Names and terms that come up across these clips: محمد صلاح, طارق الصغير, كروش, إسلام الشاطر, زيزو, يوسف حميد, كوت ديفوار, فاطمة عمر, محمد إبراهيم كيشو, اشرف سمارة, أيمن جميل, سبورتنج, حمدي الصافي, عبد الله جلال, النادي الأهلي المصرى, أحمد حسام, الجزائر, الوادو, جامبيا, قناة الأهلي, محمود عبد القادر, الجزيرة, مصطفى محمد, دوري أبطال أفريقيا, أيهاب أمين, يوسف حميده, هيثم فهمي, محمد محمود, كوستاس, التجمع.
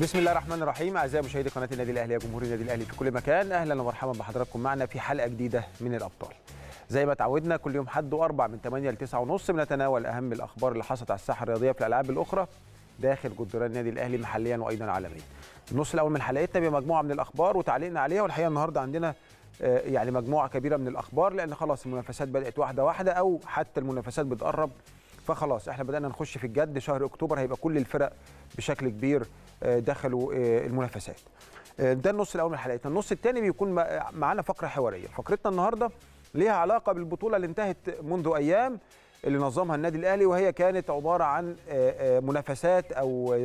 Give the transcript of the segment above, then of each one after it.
بسم الله الرحمن الرحيم. اعزائي مشاهدي قناه النادي الاهلي وجمهور النادي الاهلي في كل مكان، اهلا ومرحبا بحضراتكم معنا في حلقه جديده من الابطال. زي ما اتعودنا كل يوم حد واربع من 8 ل 9:30 بنتناول اهم الاخبار اللي حصلت على الساحه الرياضيه في الالعاب الاخرى داخل جدران النادي الاهلي محليا وايضا عالميا. النص الاول من حلقتنا بمجموعه من الاخبار وتعليقنا عليها، والحقيقه النهارده عندنا يعني مجموعه كبيره من الاخبار، لان خلاص المنافسات بدات واحده واحده او حتى المنافسات بتقرب، فخلاص احنا بدانا نخش في الجد. شهر اكتوبر هيبقى كل الفرق بشكل كبير دخلوا المنافسات. ده النص الاول من حلقتنا. النص الثاني بيكون معانا فقره حواريه. فقرتنا النهارده ليها علاقه بالبطوله اللي انتهت منذ ايام اللي نظمها النادي الاهلي، وهي كانت عباره عن منافسات او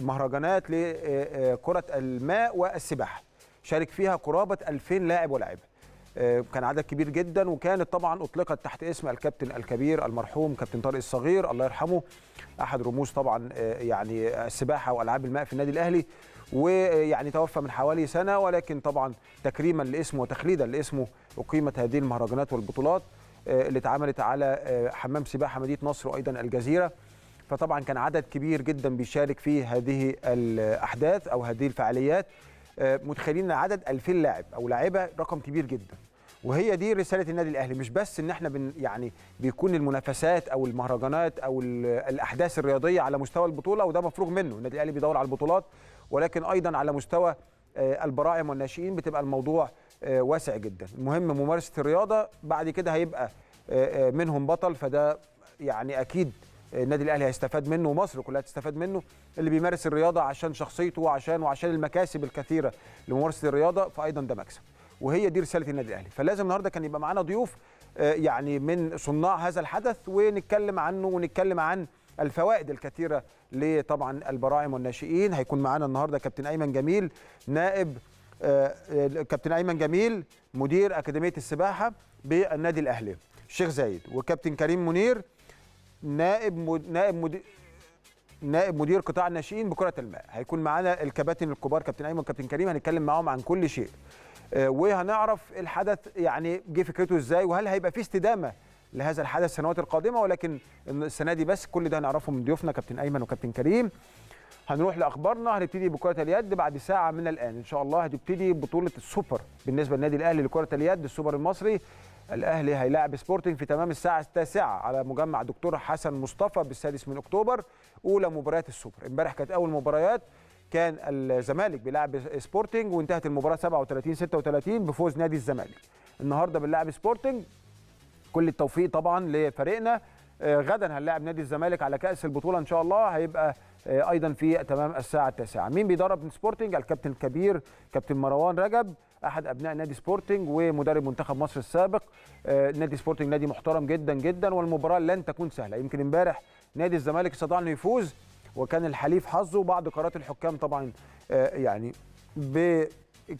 مهرجانات لكره الماء والسباحه، شارك فيها قرابه 2000 لاعب ولاعبه، كان عدد كبير جدا، وكانت طبعا اطلقت تحت اسم الكابتن الكبير المرحوم كابتن طارق الصغير الله يرحمه، احد رموز طبعا يعني السباحه والعاب الماء في النادي الاهلي، ويعني توفى من حوالي سنه، ولكن طبعا تكريما لاسمه وتخليدا لاسمه اقيمت هذه المهرجانات والبطولات اللي اتعملت على حمام سباحه مدينه نصر وايضا الجزيره. فطبعا كان عدد كبير جدا بيشارك في هذه الاحداث او هذه الفعاليات، متخيلين عدد 2000 لاعب او لاعبه، رقم كبير جدا. وهي دي رساله النادي الاهلي، مش بس ان احنا يعني بيكون المنافسات او المهرجانات او الاحداث الرياضيه على مستوى البطوله، وده مفروغ منه، النادي الاهلي بيدور على البطولات، ولكن ايضا على مستوى البراعم والناشئين بتبقى الموضوع واسع جدا. المهم ممارسه الرياضه، بعد كده هيبقى منهم بطل، فده يعني اكيد النادي الاهلي هيستفاد منه ومصر كلها تستفاد منه، اللي بيمارس الرياضه عشان شخصيته وعشان المكاسب الكثيره لممارسه الرياضه، فايضا ده مكسب. وهي دي رساله النادي الاهلي. فلازم النهارده كان يبقى معانا ضيوف يعني من صناع هذا الحدث، ونتكلم عنه ونتكلم عن الفوائد الكثيره لطبعا البراعم والناشئين. هيكون معانا النهارده كابتن ايمن جميل، نائب كابتن ايمن جميل مدير اكاديميه السباحه بالنادي الاهلي الشيخ زايد، وكابتن كريم منير نائب مدير قطاع الناشئين بكره الماء. هيكون معانا الكباتن الكبار كابتن ايمن وكابتن كريم، هنتكلم معاهم عن كل شيء، وهنعرف الحدث يعني جه فكرته ازاي، وهل هيبقى في استدامه لهذا الحدث السنوات القادمه، ولكن السنه دي بس. كل ده هنعرفه من ضيوفنا كابتن ايمن وكابتن كريم. هنروح لاخبارنا، هنبتدي بكره اليد بعد ساعه من الان ان شاء الله. هتبتدي بطوله السوبر بالنسبه للنادي الاهلي لكره اليد، السوبر المصري. الاهلي هيلاعب سبورتنج في تمام الساعه 9 على مجمع دكتور حسن مصطفى بالسادس من اكتوبر، اولى مباريات السوبر. امبارح كانت اول مباريات، كان الزمالك بيلعب سبورتنج وانتهت المباراه 37-36 بفوز نادي الزمالك. النهارده بنلعب سبورتنج، كل التوفيق طبعا لفريقنا. غدا هنلاعب نادي الزمالك على كاس البطوله ان شاء الله، هيبقى ايضا في تمام الساعه 9. مين بيدرب من سبورتنج؟ الكابتن الكبير كابتن مروان رجب، احد ابناء نادي سبورتنج ومدرب منتخب مصر السابق. نادي سبورتنج نادي محترم جدا جدا، والمباراه لن تكون سهله. يمكن امبارح نادي الزمالك استطاع انه يفوز، وكان الحليف حظه بعض قرارات الحكام طبعا يعني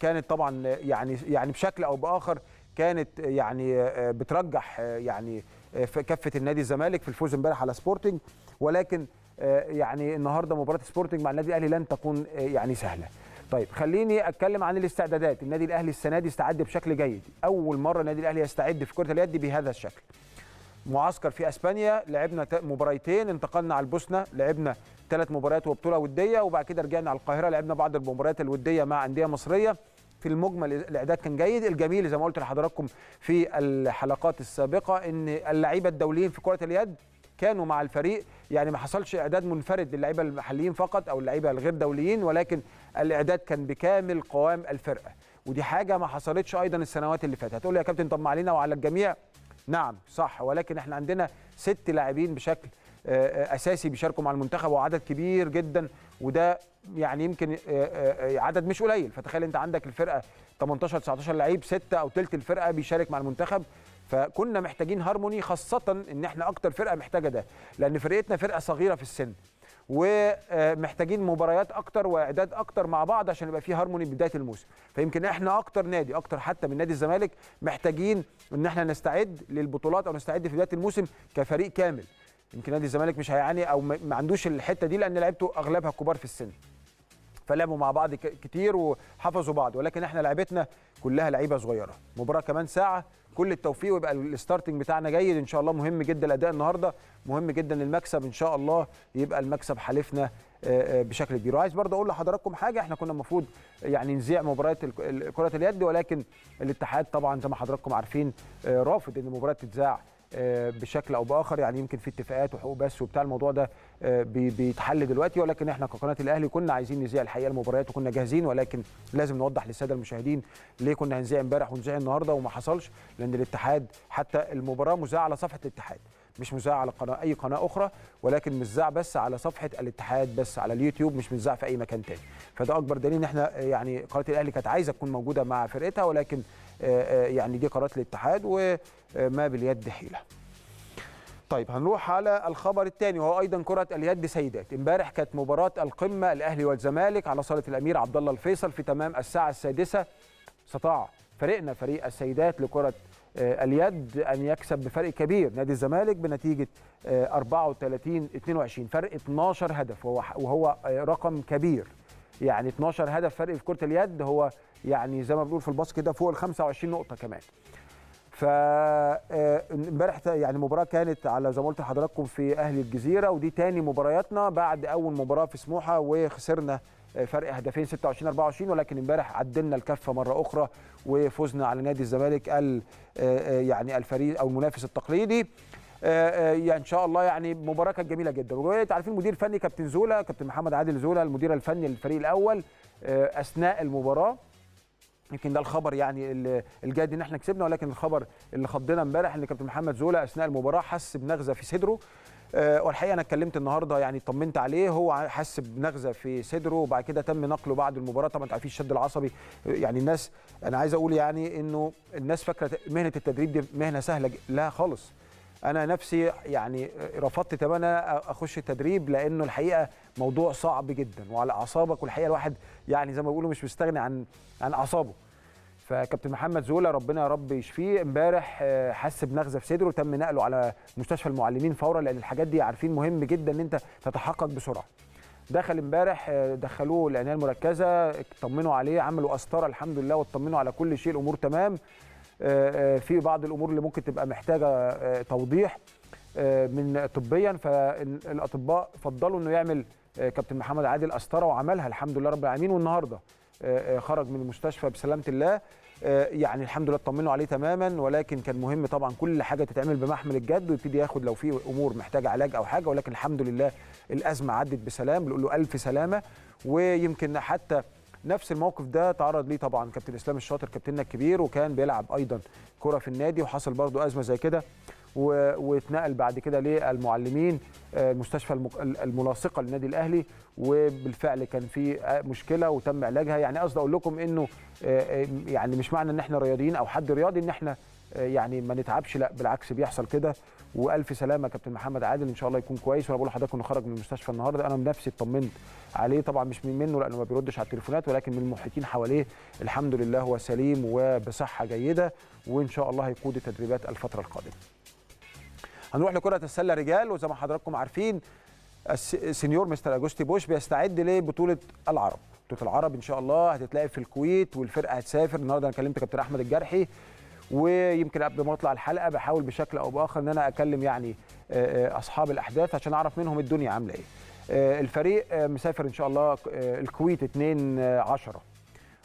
كانت طبعا يعني بشكل او باخر كانت يعني بترجح يعني في كفه النادي الزمالك في الفوز امبارح على سبورتنج، ولكن يعني النهارده مباراه سبورتنج مع النادي الاهلي لن تكون يعني سهله. طيب خليني اتكلم عن الاستعدادات. النادي الاهلي السنه دي استعد بشكل جيد، اول مره النادي الاهلي يستعد في كره اليد بهذا الشكل. معسكر في اسبانيا لعبنا مباريتين، انتقلنا على البوسنه لعبنا 3 مباريات وبطوله وديه، وبعد كده رجعنا على القاهره لعبنا بعض المباريات الوديه مع انديه مصريه. في المجمل الاعداد كان جيد. الجميل زي ما قلت لحضراتكم في الحلقات السابقه ان اللعيبه الدوليين في كره اليد كانوا مع الفريق، يعني ما حصلش اعداد منفرد للعيبه المحليين فقط او اللعيبه الغير دوليين، ولكن الاعداد كان بكامل قوام الفرقه، ودي حاجه ما حصلتش ايضا السنوات اللي فاتت. هتقول لي يا كابتن طب ما علينا وعلى الجميع. نعم صح، ولكن احنا عندنا 6 لاعبين بشكل اساسي بيشاركوا مع المنتخب، وعدد كبير جدا، وده يعني يمكن عدد مش قليل. فتخيل انت عندك الفرقه 18-19 لعيب، 6 أو تلت الفرقه بيشارك مع المنتخب، فكنا محتاجين هارموني، خاصه ان احنا اكتر فرقه محتاجه ده، لان فرقتنا فرقه صغيره في السن، ومحتاجين مباريات اكتر واعداد اكتر مع بعض عشان يبقى في هارموني بدايه الموسم. فيمكن احنا اكتر نادي، اكتر حتى من نادي الزمالك، محتاجين ان احنا نستعد للبطولات او نستعد في بدايه الموسم كفريق كامل. يمكن نادي الزمالك مش هيعاني او ما عندوش الحته دي، لان لعيبته اغلبها كبار في السن، فلعبوا مع بعض كتير وحفظوا بعض، ولكن احنا لعبتنا كلها لعيبه صغيره. مباراه كمان ساعه كل التوفيق، ويبقى الستارتنج بتاعنا جيد ان شاء الله. مهم جدا الاداء النهارده، مهم جدا المكسب ان شاء الله، يبقى المكسب حليفنا بشكل كبير. وعايز برضه اقول لحضراتكم حاجه، احنا كنا المفروض يعني نذيع مباراه كره اليد، ولكن الاتحاد طبعا زي ما حضراتكم عارفين رافض ان المباراه تتذاع بشكل او باخر، يعني يمكن في اتفاقات وحقوق بث وبتاع، الموضوع ده بيتحل دلوقتي. ولكن احنا كقناه الاهلي كنا عايزين نذيع الحقيقه المباريات وكنا جاهزين، ولكن لازم نوضح للساده المشاهدين ليه كنا هنذيع امبارح ونذيع النهارده وما حصلش، لان الاتحاد حتى المباراه مذاعه على صفحه الاتحاد، مش مذاع على قناه اي قناه اخرى، ولكن مذاع بس على صفحه الاتحاد بس على اليوتيوب، مش مذاع في اي مكان تاني. فده اكبر دليل ان احنا يعني قناه الاهلي كانت عايزه تكون موجوده مع فرقتها، ولكن يعني دي قرارات الاتحاد وما باليد حيله. طيب هنروح على الخبر الثاني، وهو ايضا كره اليد سيدات. امبارح كانت مباراه القمه الاهلي والزمالك على صاله الامير عبد الله الفيصل في تمام الساعه 6، استطاع فريقنا فريق السيدات لكره اليد ان يكسب بفرق كبير نادي الزمالك بنتيجه 34-22، فرق 12 هدف، وهو رقم كبير. يعني 12 هدف فرق في كره اليد، هو يعني زي ما بنقول في الباسكت كده فوق ال 25 نقطه كمان. ف امبارح يعني مباراه كانت على زي ما قلت لحضراتكم في اهلي الجزيره، ودي تاني مبارياتنا بعد اول مباراه في سموحه وخسرنا فرق هدفين 26-24، ولكن امبارح عدلنا الكفه مره اخرى وفزنا على نادي الزمالك يعني الفريق او المنافس التقليدي. يعني ان شاء الله يعني مباراه كانت جميله جدا. وانتوا عارفين المدير الفني كابتن زولا، كابتن محمد عادل زولا المدير الفني للفريق الاول، اثناء المباراه يمكن ده الخبر يعني الجاد ان احنا كسبنا، ولكن الخبر اللي خضنا امبارح ان كابتن محمد زولا اثناء المباراه حس بنغزه في صدره. والحقيقه انا اتكلمت النهارده يعني طمنت عليه، هو حس بنغزه في صدره وبعد كده تم نقله بعد المباراه. طبعا انتوا عارفين الشد العصبي، يعني الناس انا عايز اقول يعني انه الناس فاكره مهنه التدريب دي مهنه سهله، لا خالص. انا نفسي يعني رفضت تماما اخش التدريب لانه الحقيقه موضوع صعب جدا وعلى اعصابك، والحقيقه الواحد يعني زي ما بيقولوا مش مستغني عن اعصابه. فكابتن محمد زولا ربنا يا رب يشفيه امبارح حس بنغزه في صدره، تم نقله على مستشفى المعلمين فورا، لان الحاجات دي عارفين مهم جدا ان انت تتحقق بسرعه. دخل امبارح دخلوه العنايه المركزه، اطمنوا عليه، عملوا قسطره الحمد لله واطمنوا على كل شيء، الامور تمام. في بعض الامور اللي ممكن تبقى محتاجه توضيح من طبيا، فالاطباء فضلوا انه يعمل كابتن محمد عادل قسطره وعملها الحمد لله رب العالمين، والنهارده خرج من المستشفى بسلامه الله. يعني الحمد لله اطمنوا عليه تماما، ولكن كان مهم طبعا كل حاجه تتعمل بمحمل الجد ويبتدي ياخد لو في امور محتاجه علاج او حاجه، ولكن الحمد لله الازمه عدت بسلام، بنقول له الف سلامه. ويمكن حتى نفس الموقف ده تعرض ليه طبعا كابتن اسلام الشاطر كابتننا الكبير، وكان بيلعب ايضا كره في النادي وحصل برضه ازمه زي كده واتنقل بعد كده للمعلمين المستشفى الملاصقه للنادي الاهلي، وبالفعل كان في مشكله وتم علاجها. يعني قصدي اقول لكم انه يعني مش معنى ان احنا رياضيين او حد رياضي ان احنا يعني ما نتعبش، لا بالعكس بيحصل كده. والف سلامه كابتن محمد عادل ان شاء الله يكون كويس. وانا بقول لحضراتكم انه خرج من المستشفى النهارده، انا بنفسي اطمنت عليه طبعا، مش منه لانه ما بيردش على التليفونات، ولكن من المحيطين حواليه الحمد لله هو سليم وبصحه جيده، وان شاء الله هيقود التدريبات الفتره القادمه. هنروح لكره السله رجال، وزي ما حضراتكم عارفين السنيور مستر أجوستي بوش بيستعد لبطوله العرب. بطوله العرب ان شاء الله هتتلعب في الكويت، والفرقه هتسافر النهارده. انا كلمت كابتن احمد الجرحي، ويمكن قبل ما اطلع الحلقه بحاول بشكل او باخر ان انا اكلم يعني اصحاب الاحداث عشان اعرف منهم الدنيا عامله ايه. الفريق مسافر ان شاء الله الكويت 2/10،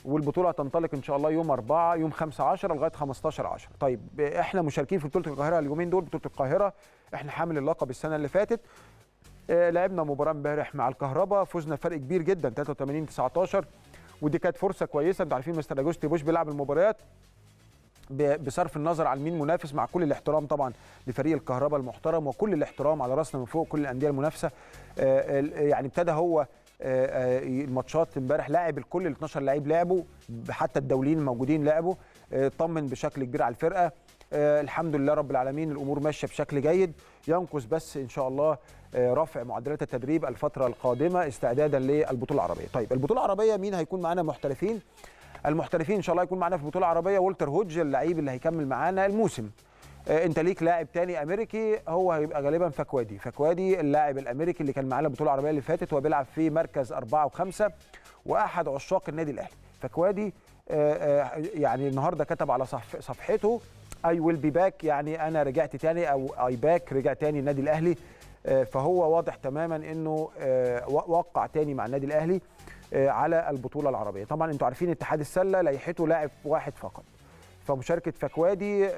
والبطوله هتنطلق ان شاء الله يوم 4 يوم 5/10 لغايه 15/10. طيب احنا مشاركين في بطوله القاهره اليومين دول. بطوله القاهره احنا حامل اللقب السنه اللي فاتت، لعبنا مباراه امبارح مع الكهرباء، فزنا فرق كبير جدا 83-19، ودي كانت فرصه كويسه. انتوا عارفين مستر أجوستي بوش بيلعب المباريات بصرف النظر عن مين منافس، مع كل الاحترام طبعا لفريق الكهرباء المحترم وكل الاحترام على راسنا من فوق كل الانديه المنافسه. يعني ابتدى هو الماتشات امبارح لاعب الكل 12 لعيب لعبوا، حتى الدوليين الموجودين لعبوا، اطمن بشكل كبير على الفرقه. الحمد لله رب العالمين الامور ماشيه بشكل جيد، ينقص بس ان شاء الله رفع معدلات التدريب الفتره القادمه استعدادا للبطوله العربيه. طيب البطوله العربيه مين هيكون معانا محترفين؟ المحترفين ان شاء الله يكون معانا في البطوله العربيه والتر هودج اللعيب اللي هيكمل معانا الموسم. انت ليك لاعب تاني امريكي هو هيبقى غالبا فكوادي اللاعب الامريكي اللي كان معانا البطوله العربيه اللي فاتت، وبيلعب في مركز 4 و5 واحد عشاق النادي الاهلي. فكوادي يعني النهارده كتب على صفحته اي ويل بي باك، يعني انا رجعت تاني، او اي باك رجع تاني النادي الاهلي. فهو واضح تماما انه وقع تاني مع النادي الاهلي على البطوله العربيه. طبعا انتوا عارفين اتحاد السله لائحته لاعب واحد فقط، فمشاركه فكوادي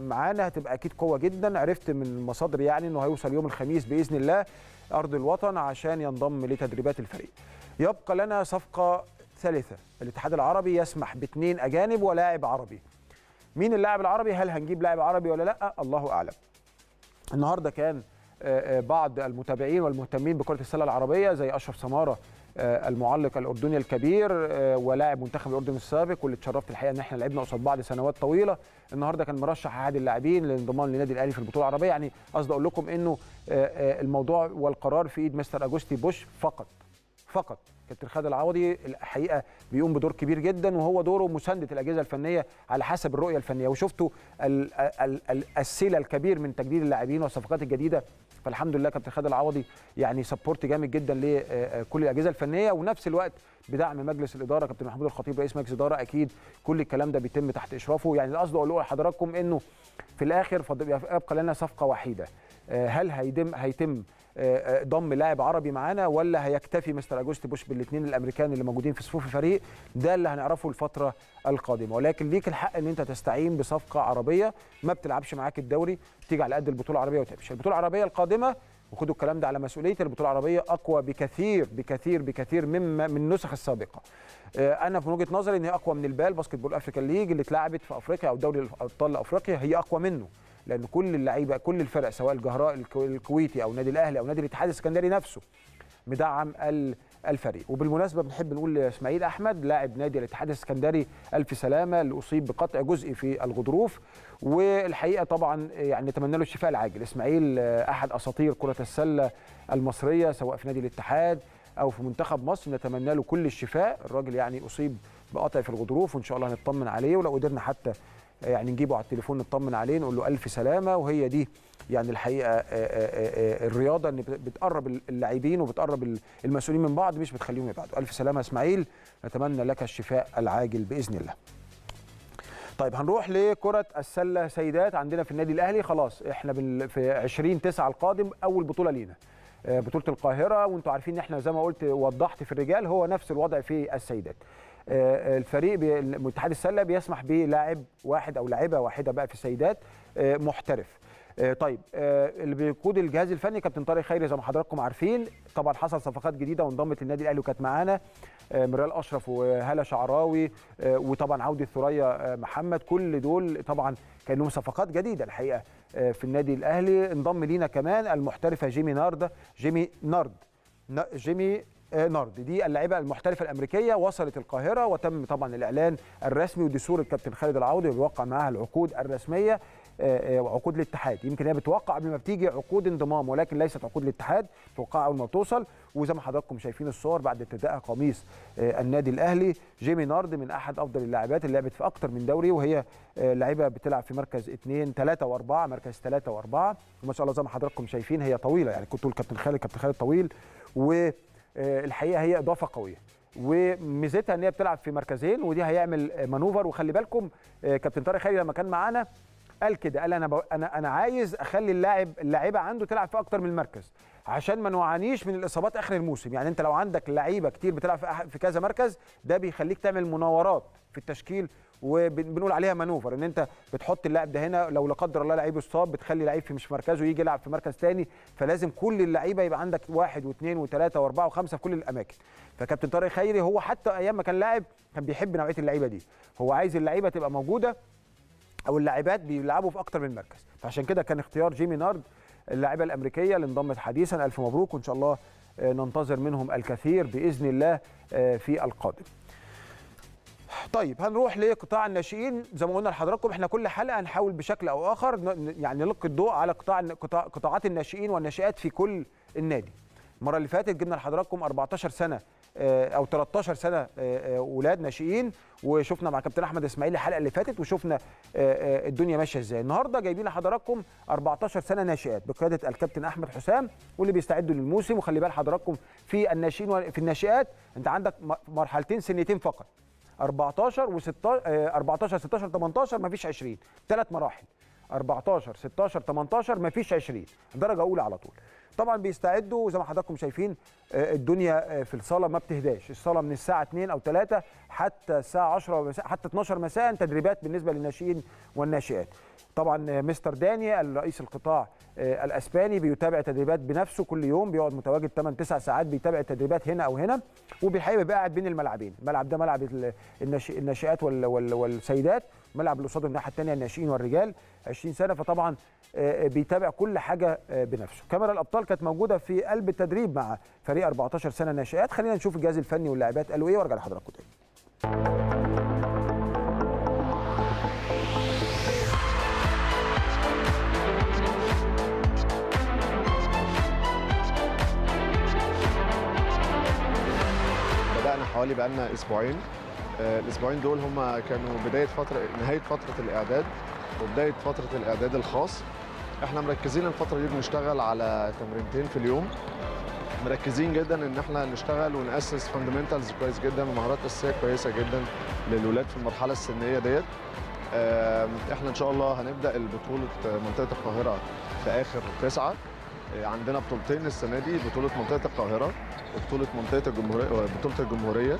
معانا هتبقى اكيد قوه جدا. عرفت من مصادر يعني انه هيوصل يوم الخميس باذن الله ارض الوطن عشان ينضم لتدريبات الفريق. يبقى لنا صفقه ثالثه، الاتحاد العربي يسمح باثنين اجانب ولاعب عربي. مين اللاعب العربي؟ هل هنجيب لاعب عربي ولا لا؟ الله اعلم. النهارده كان بعض المتابعين والمهتمين بكره السله العربيه زي اشرف سمارة المعلق الاردني الكبير ولاعب منتخب الاردن السابق، واللي اتشرفت الحقيقه ان احنا لعبنا قصاد بعض سنوات طويله، النهارده كان مرشح احد اللاعبين للانضمام للنادي الاهلي في البطوله العربيه. يعني قصدي اقول لكم انه الموضوع والقرار في ايد مستر اجوستي بوش فقط. كابتن خالد العوضي الحقيقه بيقوم بدور كبير جدا، وهو دوره مسانده الاجهزه الفنيه على حسب الرؤيه الفنيه، وشفتوا السيله الكبير من تجديد اللاعبين والصفقات الجديده. فالحمد لله كابتن خالد العوضي يعني سبورت جامد جدا لكل الاجهزه الفنيه، ونفس الوقت بدعم مجلس الاداره كابتن محمود الخطيب رئيس مجلس الاداره. اكيد كل الكلام ده بيتم تحت اشرافه. يعني القصد اقول لحضراتكم انه في الاخر يبقى لنا صفقه وحيده، هل هيتم ضم لاعب عربي معانا ولا هيكتفي مستر اجوستي بوش بالاثنين الامريكان اللي موجودين في صفوف الفريق؟ ده اللي هنعرفه الفتره القادمه. ولكن ليك الحق ان انت تستعين بصفقه عربيه ما بتلعبش معاك الدوري، تيجي على قد البطوله العربيه وتمشي. البطوله العربيه القادمه، وخدوا الكلام ده على مسؤوليه، البطوله العربيه اقوى بكثير بكثير بكثير مما من النسخ السابقه. انا في وجهه نظري ان هي اقوى من البال باسكت بول افريكان ليج اللي اتلعبت في افريقيا او دوري ابطال افريقيا، هي اقوى منه، لأن كل اللعيبه كل الفرق سواء الجهراء الكويتي او النادي الاهلي او نادي الاتحاد السكندري نفسه مدعم الفريق. وبالمناسبه بنحب نقول اسماعيل احمد لاعب نادي الاتحاد السكندري الف سلامه، اللي اصيب بقطع جزئي في الغضروف، والحقيقه طبعا يعني نتمنى له الشفاء العاجل. اسماعيل احد اساطير كره السله المصريه سواء في نادي الاتحاد او في منتخب مصر، نتمنى له كل الشفاء. الراجل يعني اصيب بقطع في الغضروف، وان شاء الله هنطمن عليه، ولو قدرنا حتى يعني نجيبه على التليفون نطمن عليه نقول له ألف سلامة. وهي دي يعني الحقيقة الرياضة، إن بتقرب اللاعبين وبتقرب المسؤولين من بعض، مش بتخليهم يبعدوا. ألف سلامة إسماعيل، نتمنى لك الشفاء العاجل بإذن الله. طيب هنروح لكرة السلة سيدات عندنا في النادي الأهلي. خلاص إحنا في 20/9 القادم أول بطولة لينا، بطولة القاهرة، وأنتوا عارفين إن إحنا زي ما قلت وضحت في الرجال هو نفس الوضع في السيدات. الفريق اتحاد السله بيسمح بلاعب واحد او لاعبه واحده بقى في السيدات محترف. طيب اللي بيقود الجهاز الفني كابتن طارق خيري زي ما حضراتكم عارفين. طبعا حصل صفقات جديده وانضمت للنادي الاهلي وكانت معانا مرال اشرف وهلا شعراوي، وطبعا عودة ثريا محمد. كل دول طبعا كان لهم صفقات جديده الحقيقه في النادي الاهلي. انضم لينا كمان المحترفه جيمي نارد، دي اللاعبة المحترفة الأمريكية، وصلت القاهرة وتم طبعا الإعلان الرسمي، ودي صورة كابتن خالد العوضي بيوقع معاها العقود الرسمية وعقود الاتحاد. يمكن هي بتوقع قبل ما بتيجي عقود انضمام، ولكن ليست عقود الاتحاد، توقع أول ما بتوصل. وزي ما حضراتكم شايفين الصور بعد ارتدائها قميص النادي الأهلي. جيمي نارد من أحد أفضل اللاعبات اللي لعبت في أكتر من دوري، وهي لاعبة بتلعب في مركز 2 3 و4، مركز 3 و4، وما شاء الله زي ما حضراتكم شايفين هي طويلة. يعني كنت بقول كابتن خالد طويل، و الحقيقه هي اضافه قويه، وميزتها ان هي بتلعب في مركزين، ودي هيعمل مانوفر. وخلي بالكم كابتن طارق خيري لما كان معانا قال كده، قال انا عايز اخلي اللاعيبه عنده تلعب في اكتر من مركز عشان ما نعانيش من الاصابات اخر الموسم. يعني انت لو عندك لعيبه كتير بتلعب في كذا مركز، ده بيخليك تعمل مناورات في التشكيل، وبنقول عليها مانوفر، ان انت بتحط اللاعب ده هنا، لو لا قدر الله لعيب اصاب بتخلي لعيب في مش مركزه يجي يلعب في مركز ثاني. فلازم كل اللعيبه يبقى عندك 1 و2 و3 و4 و5 في كل الاماكن. فكابتن طارق خيري هو حتى ايام ما كان لاعب كان بيحب نوعيه اللعيبه دي، هو عايز اللعيبه تبقى موجوده او اللاعبات بيلعبوا في اكتر من مركز. فعشان كده كان اختيار جيمي نارد اللاعبه الامريكيه اللي انضمت حديثا. الف مبروك، وان شاء الله ننتظر منهم الكثير باذن الله في القادم. طيب هنروح لقطاع الناشئين. زي ما قلنا لحضراتكم احنا كل حلقه هنحاول بشكل او اخر يعني نلقي الضوء على قطاعات الناشئين والناشئات في كل النادي. المره اللي فاتت جبنا لحضراتكم 14 سنه او 13 سنه اولاد ناشئين، وشفنا مع كابتن احمد اسماعيل الحلقه اللي فاتت وشفنا الدنيا ماشيه ازاي. النهارده جايبين لحضراتكم 14 سنه ناشئات بقياده الكابتن احمد حسام، واللي بيستعدوا للموسم. وخلي بال حضراتكم في الناشئين في الناشئات انت عندك مرحلتين سنتين فقط، 14 16 مفيش 20، ثلاث مراحل 14 16 18 مفيش 20، درجه اولى على طول. طبعا بيستعدوا زي ما حضراتكم شايفين، الدنيا في الصاله ما بتهداش، الصاله من الساعه 2 او 3 حتى الساعه 10 حتى 12 مساء تدريبات بالنسبه للناشئين والناشئات. طبعا مستر دانيال رئيس القطاع الاسباني بيتابع تدريبات بنفسه كل يوم، بيقعد متواجد 8-9 ساعات بيتابع التدريبات هنا او هنا، وبيحاول يبقى قاعد بين الملعبين، الملعب ده ملعب الناشئات والسيدات، ملعب اللي قصاده الناحيه الثانيه الناشئين والرجال 20 سنه، فطبعا بيتابع كل حاجه بنفسه. كاميرا الابطال كانت موجوده في قلب التدريب مع فريق 14 سنه ناشئات. خلينا نشوف الجهاز الفني واللاعبات قالوا ايه وارجع لحضراتكم تاني. حوالي بقالنا اسبوعين، الاسبوعين دول هم كانوا بدايه نهايه فتره الاعداد وبدايه فتره الاعداد الخاص. احنا مركزين الفتره دي بنشتغل على تمرينتين في اليوم، مركزين جدا ان احنا نشتغل وناسس فاندمنتالز كويس جدا ومهارات اساسيه كويسه جدا للولاد في المرحله السنيه ديت. احنا ان شاء الله هنبدا بطوله منطقه القاهره في اخر 9. عندنا بطولتين السنه دي، بطوله منطقه القاهره وبطوله منطقه الجمهوريه بطوله الجمهوريه.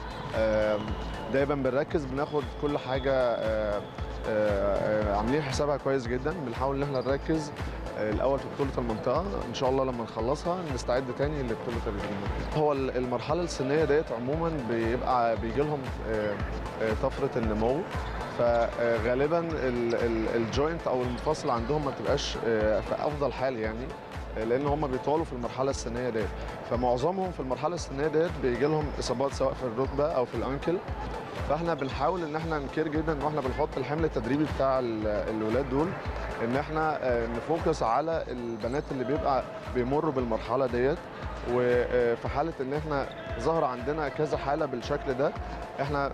دايما بنركز، بناخد كل حاجه عاملين حسابها كويس جدا، بنحاول ان احنا نركز الاول في بطوله المنطقه، ان شاء الله لما نخلصها نستعد تاني لبطوله الجمهوريه. هو المرحله السنيه ديت عموما بيبقى بيجي لهم طفره النمو، فغالبا الجوينت او المفاصل عندهم ما بتبقاش في افضل حال يعني، لان هم بيطولوا في المرحله السنيه ديت، فمعظمهم في المرحله السنيه ديت بيجي لهم اصابات سواء في الركبه او في الانكل. فاحنا بنحاول ان احنا نكير جدا واحنا بنحط الحمل التدريبي بتاع الولاد دول، ان احنا نفوكس على البنات اللي بيبقى بيمروا بالمرحله ديت. وفي حاله ان احنا ظهر عندنا كذا حاله بالشكل ده، احنا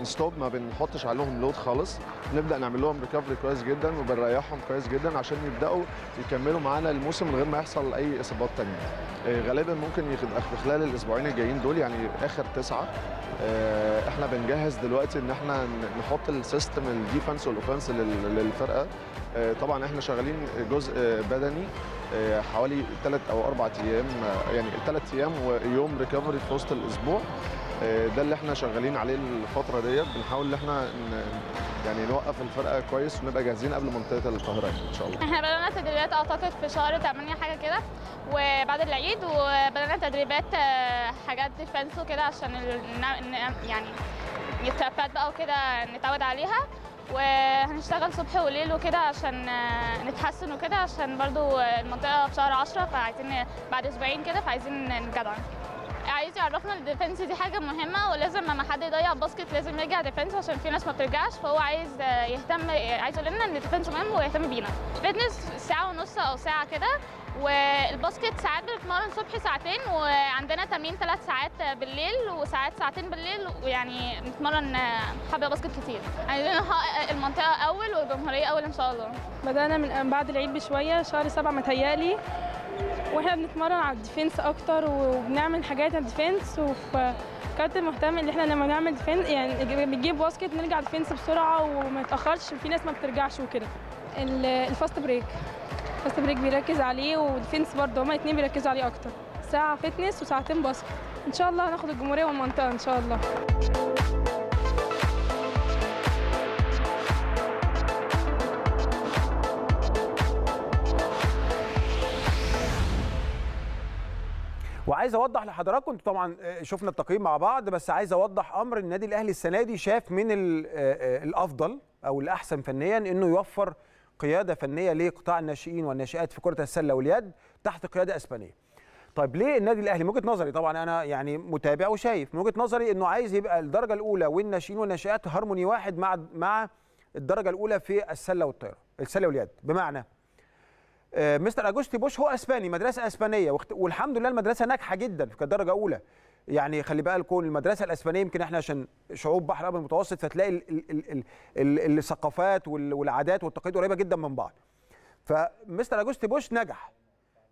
نستوب، ما بنحطش عليهم لود خالص، نبدا نعمل لهم ريكفري كويس جدا وبنريحهم كويس جدا عشان يبداوا يكملوا معانا الموسم من غير ما يحصل اي اصابات ثانيه. غالبا ممكن يبقى في خلال الاسبوعين الجايين دول يعني اخر 9 احنا بنجهز دلوقتي ان احنا نحط السيستم الديفنس والاوفنس للفرقه. طبعا احنا شغالين جزء بدني حوالي 3 أو 4 ايام، يعني 3 ايام ويوم ريكفري في وسط الاسبوع، ده اللي احنا شغالين عليه الفتره ديت. بنحاول ان احنا يعني نوقف الفرقه كويس ونبقى جاهزين قبل منطقه القاهره ان شاء الله. احنا بدانا تدريبات اعتقد في شهر 8 حاجه كده، وبعد العيد وبدانا تدريبات حاجات ديفنس وكده عشان يعني الترابات بقى وكده نتعود عليها، وهنشتغل صبح وليل وكده عشان نتحسن وكده، عشان برضو المنطقه في شهر 10، فعايزين بعد اسبوعين كده فعايزين نجدع. عايز يعرفنا الديفنس دي حاجه مهمه، ولازم لما حد يضيع باسكت لازم يرجع ديفنس عشان في ناس ما بترجعش، فهو عايز يهتم، عايز يقول لنا ان الديفنس مهم ويهتم بينا. فيتنس ساعه ونص او ساعه كده، والباسكت ساعات بنتمرن الصبح ساعتين، وعندنا تمرين 3 ساعات بالليل وساعات 2 بالليل، ويعني بنتمرن حبه باسكت كتير. عايزين نحقق المنطقه اول والجمهوريه اول ان شاء الله. بدانا من بعد العيد بشويه، شهر 7 متهيألي، واحنا بنتمرن على الديفنس اكتر وبنعمل حاجات على الديفنس، وكابتن مهتم ان احنا لما نعمل ديفنس يعني بنجيب باسكت نرجع ديفنس بسرعه وما نتاخرش، في ناس ما بترجعش وكده. الفاست بريك، الفاست بريك بيركز عليه، والديفنس برضه هما الاثنين بيركزوا عليه اكتر، ساعه فتنس وساعتين باسكت. ان شاء الله هناخد الجمهوريه والمنطقه ان شاء الله. وعايز اوضح لحضراتكم، انتوا طبعا شفنا التقييم مع بعض، بس عايز اوضح امر النادي الاهلي السنه دي شاف من الافضل او الاحسن فنيا انه يوفر قياده فنيه لقطاع الناشئين والناشئات في كره السله واليد تحت قياده اسبانيه. طيب ليه النادي الاهلي؟ من وجهه نظري طبعا، انا يعني متابع وشايف، من وجهه نظري انه عايز يبقى الدرجه الاولى والناشئين والناشئات هارموني واحد مع الدرجه الاولى في السله والطايره، السله واليد. بمعنى مستر أجوستي بوش هو اسباني، مدرسه اسبانيه، والحمد لله المدرسه ناجحه جدا كدرجه اولى. يعني خلي بالكم المدرسه الاسبانيه، يمكن احنا عشان شعوب بحر الابيض المتوسط فتلاقي الثقافات والعادات والتقاليد قريبه جدا من بعض. فمستر أجوستي بوش نجح،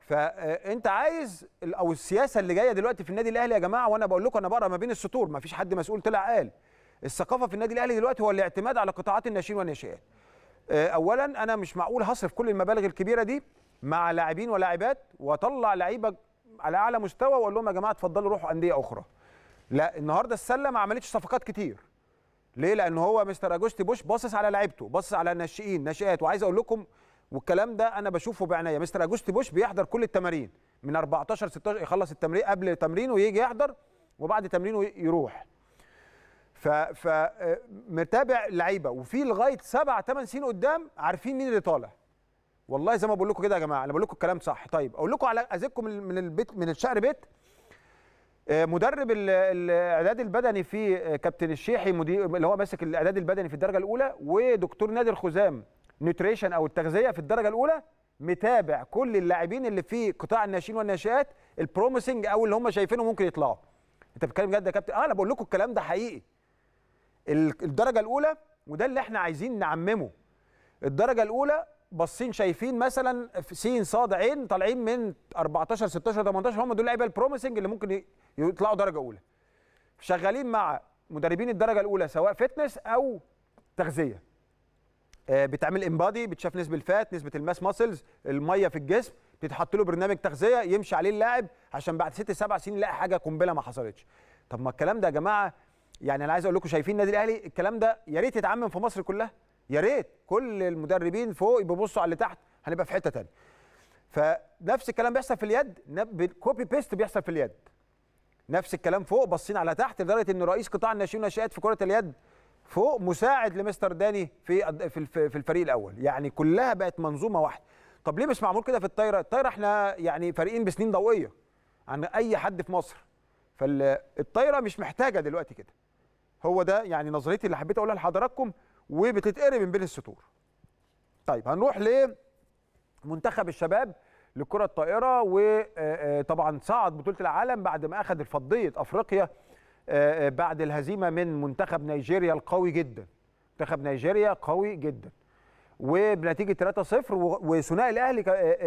فانت عايز او السياسه اللي جايه دلوقتي في النادي الاهلي يا جماعه، وانا بقول لكم انا بقرا ما بين السطور، ما فيش حد مسؤول طلع قال الثقافه في النادي الاهلي دلوقتي هو الاعتماد على قطاعات الناشئين والناشئات. اولا انا مش معقول هصرف كل المبالغ الكبيره دي مع لاعبين ولاعبات واطلع لعيبه على اعلى مستوى واقول لهم يا جماعه اتفضلوا روحوا انديه اخرى. لا، النهارده السله ما عملتش صفقات كتير. ليه؟ لان هو مستر أجوستي بوش باصص على لعيبته، باصص على الناشئين ناشئات. وعايز اقول لكم والكلام ده انا بشوفه بعنايه، مستر أجوستي بوش بيحضر كل التمارين من 14 16 يخلص التمرين قبل تمرينه ويجي يحضر وبعد تمرينه يروح. فمتابع لعيبه وفي لغايه 7-8 سنين قدام عارفين مين اللي طالع. والله زي ما بقول لكم كده يا جماعه، انا بقول لكم الكلام صح. طيب اقول لكم على اذكم من البيت من الشعر بيت مدرب الاعداد البدني في كابتن الشيحي اللي هو ماسك الاعداد البدني في الدرجه الاولى، ودكتور نادر خزام نيوتريشن او التغذيه في الدرجه الاولى، متابع كل اللاعبين اللي في قطاع الناشئين والناشئات البروميسنج او اللي هم شايفينه ممكن يطلعوا. انت بتتكلم جد يا كابتن؟ انا بقول لكم الكلام ده حقيقي. الدرجه الاولى وده اللي احنا عايزين نعممه. الدرجه الاولى باصين شايفين مثلا س ص ع طالعين من 14 16 18 هم دول اللعيبه البروميسنج اللي ممكن يطلعوا درجه اولى. شغالين مع مدربين الدرجه الاولى سواء فتنس او تغذيه. بتعمل امبادي، بتشاف نسبه الفات، نسبه الماس ماسلز، الميه في الجسم، بتتحط له برنامج تغذيه يمشي عليه اللاعب عشان بعد 6-7 سنين يلاقي حاجه قنبله ما حصلتش. طب ما الكلام ده يا جماعه، يعني انا عايز اقول لكم شايفين النادي الاهلي الكلام ده يا ريت يتعمم في مصر كلها، يا ريت كل المدربين فوق بيبصوا على اللي تحت، هنبقى في حته ثانيه. فنفس الكلام بيحصل في اليد، كوبي بيست بيحصل في اليد. نفس الكلام فوق باصين على تحت، لدرجه ان رئيس قطاع الناشئين والناشئات في كره اليد فوق مساعد لمستر داني في الفريق الاول، يعني كلها بقت منظومه واحده. طب ليه مش معمول كده في الطايره؟ الطايره احنا يعني فارقين بسنين ضوئيه عن اي حد في مصر. فالطايره مش محتاجه دلوقتي كده. هو ده يعني نظريتي اللي حبيت اقولها لحضراتكم وبتتقري من بين السطور. طيب هنروح لمنتخب الشباب لكره الطائره، وطبعا صعد بطوله العالم بعد ما اخذ الفضيه افريقيا بعد الهزيمه من منتخب نيجيريا القوي جدا. منتخب نيجيريا قوي جدا وبنتيجه 3-0، وثنائي الاهلي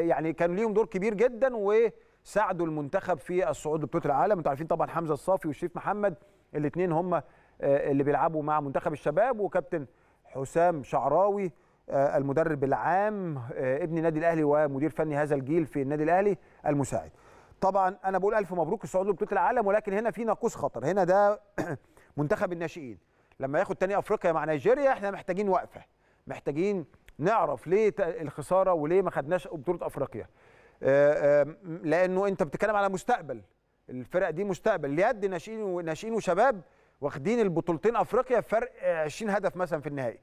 يعني كان ليهم دور كبير جدا وساعدوا المنتخب في الصعود لبطوله العالم. انتوا عارفين طبعا حمزه الصافي والشريف محمد الاثنين هم اللي بيلعبوا مع منتخب الشباب، وكابتن حسام شعراوي المدرب العام ابن النادي الاهلي ومدير فني هذا الجيل في النادي الاهلي المساعد. طبعا انا بقول الف مبروك الصعود لبطوله العالم، ولكن هنا في ناقوس خطر. هنا ده منتخب الناشئين لما ياخد تاني افريقيا مع نيجيريا، احنا محتاجين وقفه، محتاجين نعرف ليه الخساره وليه ما خدناش بطوله افريقيا. لانه انت بتتكلم على مستقبل الفرق دي، مستقبل اليد ناشئين وشباب واخدين البطولتين افريقيا بفرق 20 هدف مثلا في النهائي.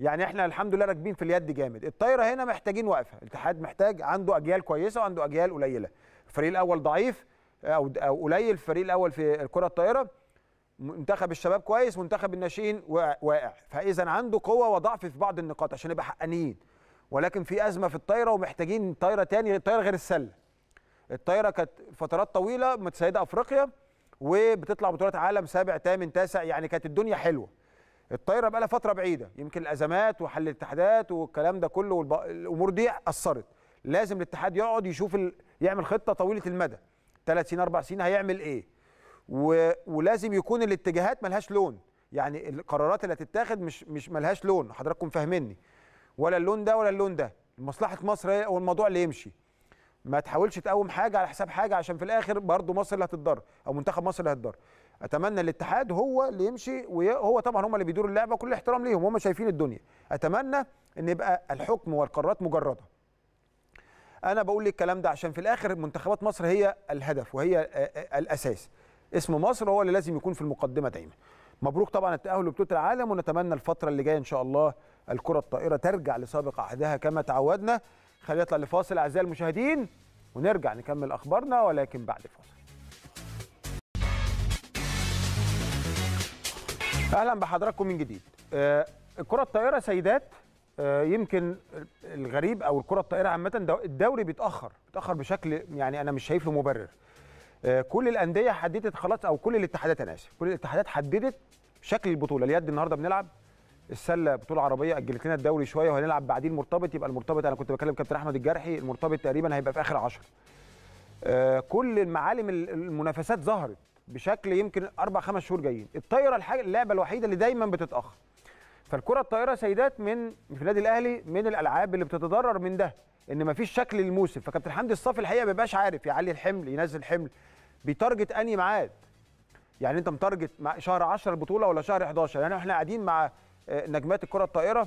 يعني احنا الحمد لله راكبين في اليد جامد. الطايره هنا محتاجين وقفه، الاتحاد محتاج، عنده اجيال كويسه وعنده اجيال قليله. الفريق الاول ضعيف او قليل، الفريق الاول في الكره الطائره. منتخب الشباب كويس، منتخب الناشئين واقع. فاذا عنده قوه وضعف في بعض النقاط عشان نبقى حقانيين. ولكن في ازمه في الطايره ومحتاجين طايره تاني، طايره غير السله. الطايره كانت فترات طويله متسيده افريقيا وبتطلع بطولات عالم 7 8 9، يعني كانت الدنيا حلوه. الطايره بقى لها فتره بعيده، يمكن الازمات وحل الاتحادات والكلام ده كله الامور دي اثرت. لازم الاتحاد يقعد يشوف يعمل خطه طويله المدى، 3 سنين 4 سنين هيعمل ايه، ولازم يكون الاتجاهات ملهاش لون. يعني القرارات اللي هتتاخد مش ملهاش لون، حضراتكم فاهميني، ولا اللون ده ولا اللون ده. مصلحه مصر هو الموضوع اللي يمشي، ما تحاولش تقوم حاجه على حساب حاجه عشان في الاخر برضو مصر اللي هتتضرر او منتخب مصر اللي هتضرر. اتمنى الاتحاد هو اللي يمشي، وهو طبعا هم اللي بيدوروا اللعبه، كل احترام ليهم هم شايفين الدنيا. اتمنى ان يبقى الحكم والقرارات مجرده. انا بقول لك الكلام ده عشان في الاخر منتخبات مصر هي الهدف وهي الاساس. اسم مصر هو اللي لازم يكون في المقدمه دايما. مبروك طبعا التاهل لبطوله العالم، ونتمنى الفتره اللي جايه ان شاء الله الكره الطائره ترجع لسابق عهدها كما تعودنا. خلينا نطلع لفاصل اعزائي المشاهدين ونرجع نكمل اخبارنا، ولكن بعد فاصل. اهلا بحضراتكم من جديد. الكره الطائره سيدات، يمكن الغريب او الكره الطائره عامه الدوري بيتاخر بشكل، يعني انا مش شايف له مبرر. كل الانديه حددت خلاص، او كل الاتحادات، انا اسف، كل الاتحادات حددت شكل البطوله. اليد النهارده بنلعب، السله بطوله عربيه اجلت لنا الدوري شويه وهنلعب بعدين المرتبط. يبقى المرتبط انا كنت بكلم كابتن احمد الجرحي، المرتبط تقريبا هيبقى في اخر 10. كل المعالم المنافسات ظهرت بشكل يمكن 4-5 شهور جايين. الطايره اللعبه الوحيده اللي دايما بتتاخر. فالكره الطايره سيدات من في النادي الاهلي من الالعاب اللي بتتضرر من ده، ان مفيش شكل للموسم. فكابتن حمدي الصافي الحقيقه ما بيبقاش عارف يعلي الحمل ينزل الحمل، بيتارجت انهي ميعاد. يعني انت متارجت مع شهر 10 البطوله ولا شهر 11؟ يعني احنا قاعدين مع نجمات الكره الطايره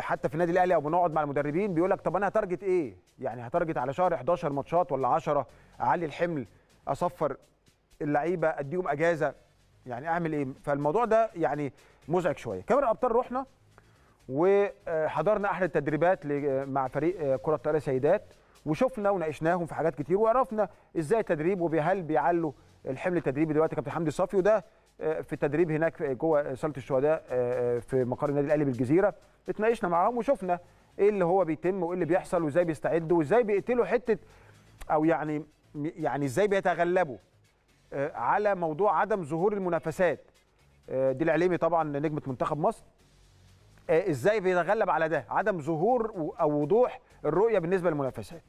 حتى في النادي الاهلي او بنقعد مع المدربين بيقول لك طب انا هتارجت ايه؟ يعني هتارجت على شهر 11 ماتشات ولا 10؟ اعلي الحمل، اصفر اللعيبه، اديهم اجازه، يعني اعمل ايه؟ فالموضوع ده يعني مزعج شويه. كمان الابطال رحنا وحضرنا احد التدريبات مع فريق كره الطايره سيدات وشفنا وناقشناهم في حاجات كتير وعرفنا ازاي التدريب وهل بيعلوا الحمل التدريبي دلوقتي كابتن حمدي الصافي. وده في التدريب هناك جوه صاله الشهداء في مقر النادي الاهلي بالجزيره، اتناقشنا معاهم وشفنا ايه اللي هو بيتم وايه اللي بيحصل وازاي بيستعدوا وازاي بيقتلوا حته او يعني ازاي بيتغلبوا على موضوع عدم ظهور المنافسات. دي العليمي طبعا نجمه منتخب مصر، ازاي بيتغلب على ده عدم ظهور او وضوح الرؤيه بالنسبه للمنافسات.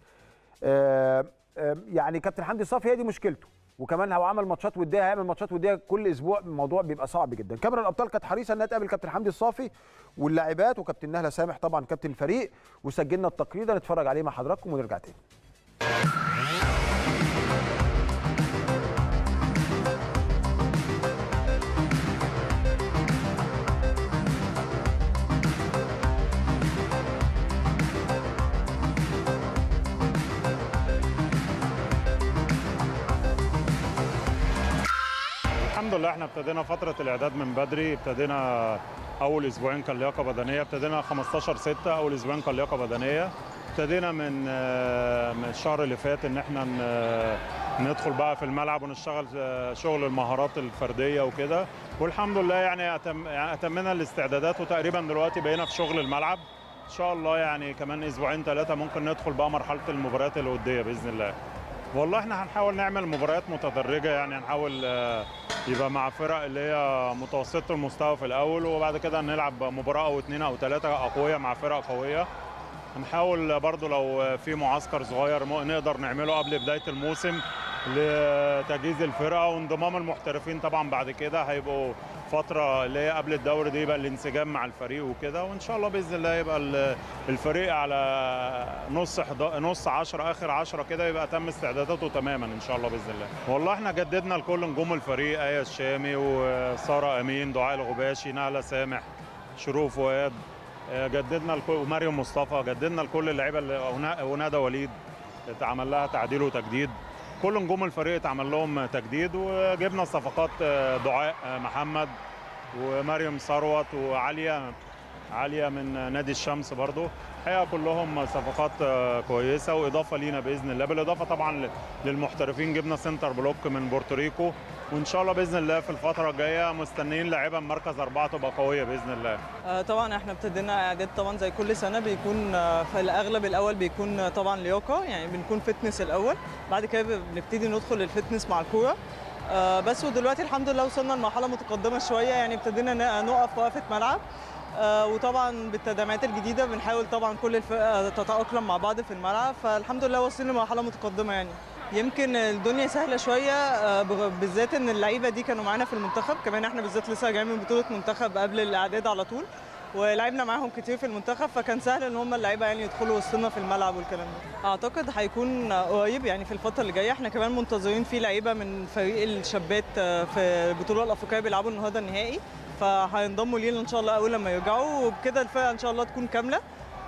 يعني كابتن حمدي الصافي هي دي مشكلته، وكمان لو عمل ماتشات وديه هيعمل ماتشات وديه كل اسبوع، الموضوع بيبقى صعب جدا. كاميرا الابطال كانت حريصه انها تقابل كابتن حمدي الصافي واللاعبات وكابتن نهله سامح طبعا كابتن الفريق، وسجلنا التقرير نتفرج عليه مع حضراتكم ونرجع تاني. الحمد لله احنا ابتدينا فترة الإعداد من بدري، ابتدينا أول أسبوعين كان لياقة بدنية، ابتدينا 15/6 أول أسبوعين كان لياقة بدنية، ابتدينا من الشهر اللي فات إن احنا ندخل بقى في الملعب ونشتغل شغل المهارات الفردية وكده، والحمد لله يعني أتمنا الاستعدادات وتقريبا دلوقتي بقينا في شغل الملعب. إن شاء الله يعني كمان أسبوعين 3 ممكن ندخل بقى مرحلة المباريات الودية بإذن الله. والله احنا هنحاول نعمل مباريات متدرجة، يعني هنحاول يبقى مع فرق اللي هي متوسطة المستوى في الأول، وبعد كده نلعب مباراة أو 2 أو 3 أقوياء مع فرق قوية. هنحاول برضو لو في معسكر صغير نقدر نعمله قبل بداية الموسم لتجهيز الفرقة وانضمام المحترفين، طبعا بعد كده هيبقوا فترة اللي هي قبل الدوري دي يبقى الانسجام مع الفريق وكده، وإن شاء الله بإذن الله يبقى الفريق على آخر 10 كده يبقى تم استعداداته تماما إن شاء الله بإذن الله. والله إحنا جددنا لكل نجوم الفريق، آية الشامي وسارة أمين، دعاء الغباشي، نهلة سامح، شروق فؤاد، جددنا لكل ومريم مصطفى، جددنا لكل اللعيبة، وندى وليد اتعمل لها تعديل وتجديد، كل نجوم الفريق اتعمل لهم تجديد، وجبنا صفقات دعاء محمد ومريم ثروت وعليا من نادي الشمس برضو، الحقيقه كلهم صفقات كويسه واضافه لينا باذن الله، بالاضافه طبعا للمحترفين جبنا سنتر بلوك من بورتوريكو، وان شاء الله باذن الله في الفتره الجايه مستنيين لاعيبه من مركز 4 تبقى قويه باذن الله. طبعا احنا ابتدينا اعداد طبعا زي كل سنه، بيكون في الاغلب الاول بيكون طبعا لياقه، يعني بنكون فتنس الاول، بعد كده بنبتدي ندخل للفتنس مع الكوره بس. ودلوقتي الحمد لله وصلنا لمرحله متقدمه شويه، يعني ابتدينا نقف وقفه ملعب، وطبعا بالتدعيمات الجديده بنحاول طبعا كل الفرقه تتاقلم مع بعض في الملعب، فالحمد لله واصلين لمرحله متقدمه. يعني يمكن الدنيا سهله شويه، بالذات ان اللعيبه دي كانوا معانا في المنتخب، كمان احنا بالذات لسه جايين من بطوله منتخب قبل الاعداد على طول، ولعبنا معاهم كتير في المنتخب، فكان سهل ان هم اللعيبه يعني يدخلوا وسطنا في الملعب والكلام ده. اعتقد هيكون قريب يعني في الفتره اللي جايه. احنا كمان منتظرين في لعيبه من فريق الشابات في البطوله الافريقيه بيلعبوا النهارده النهائي، فهينضموا لينا ان شاء الله اول لما يرجعوا، وبكده الفرقه ان شاء الله تكون كامله.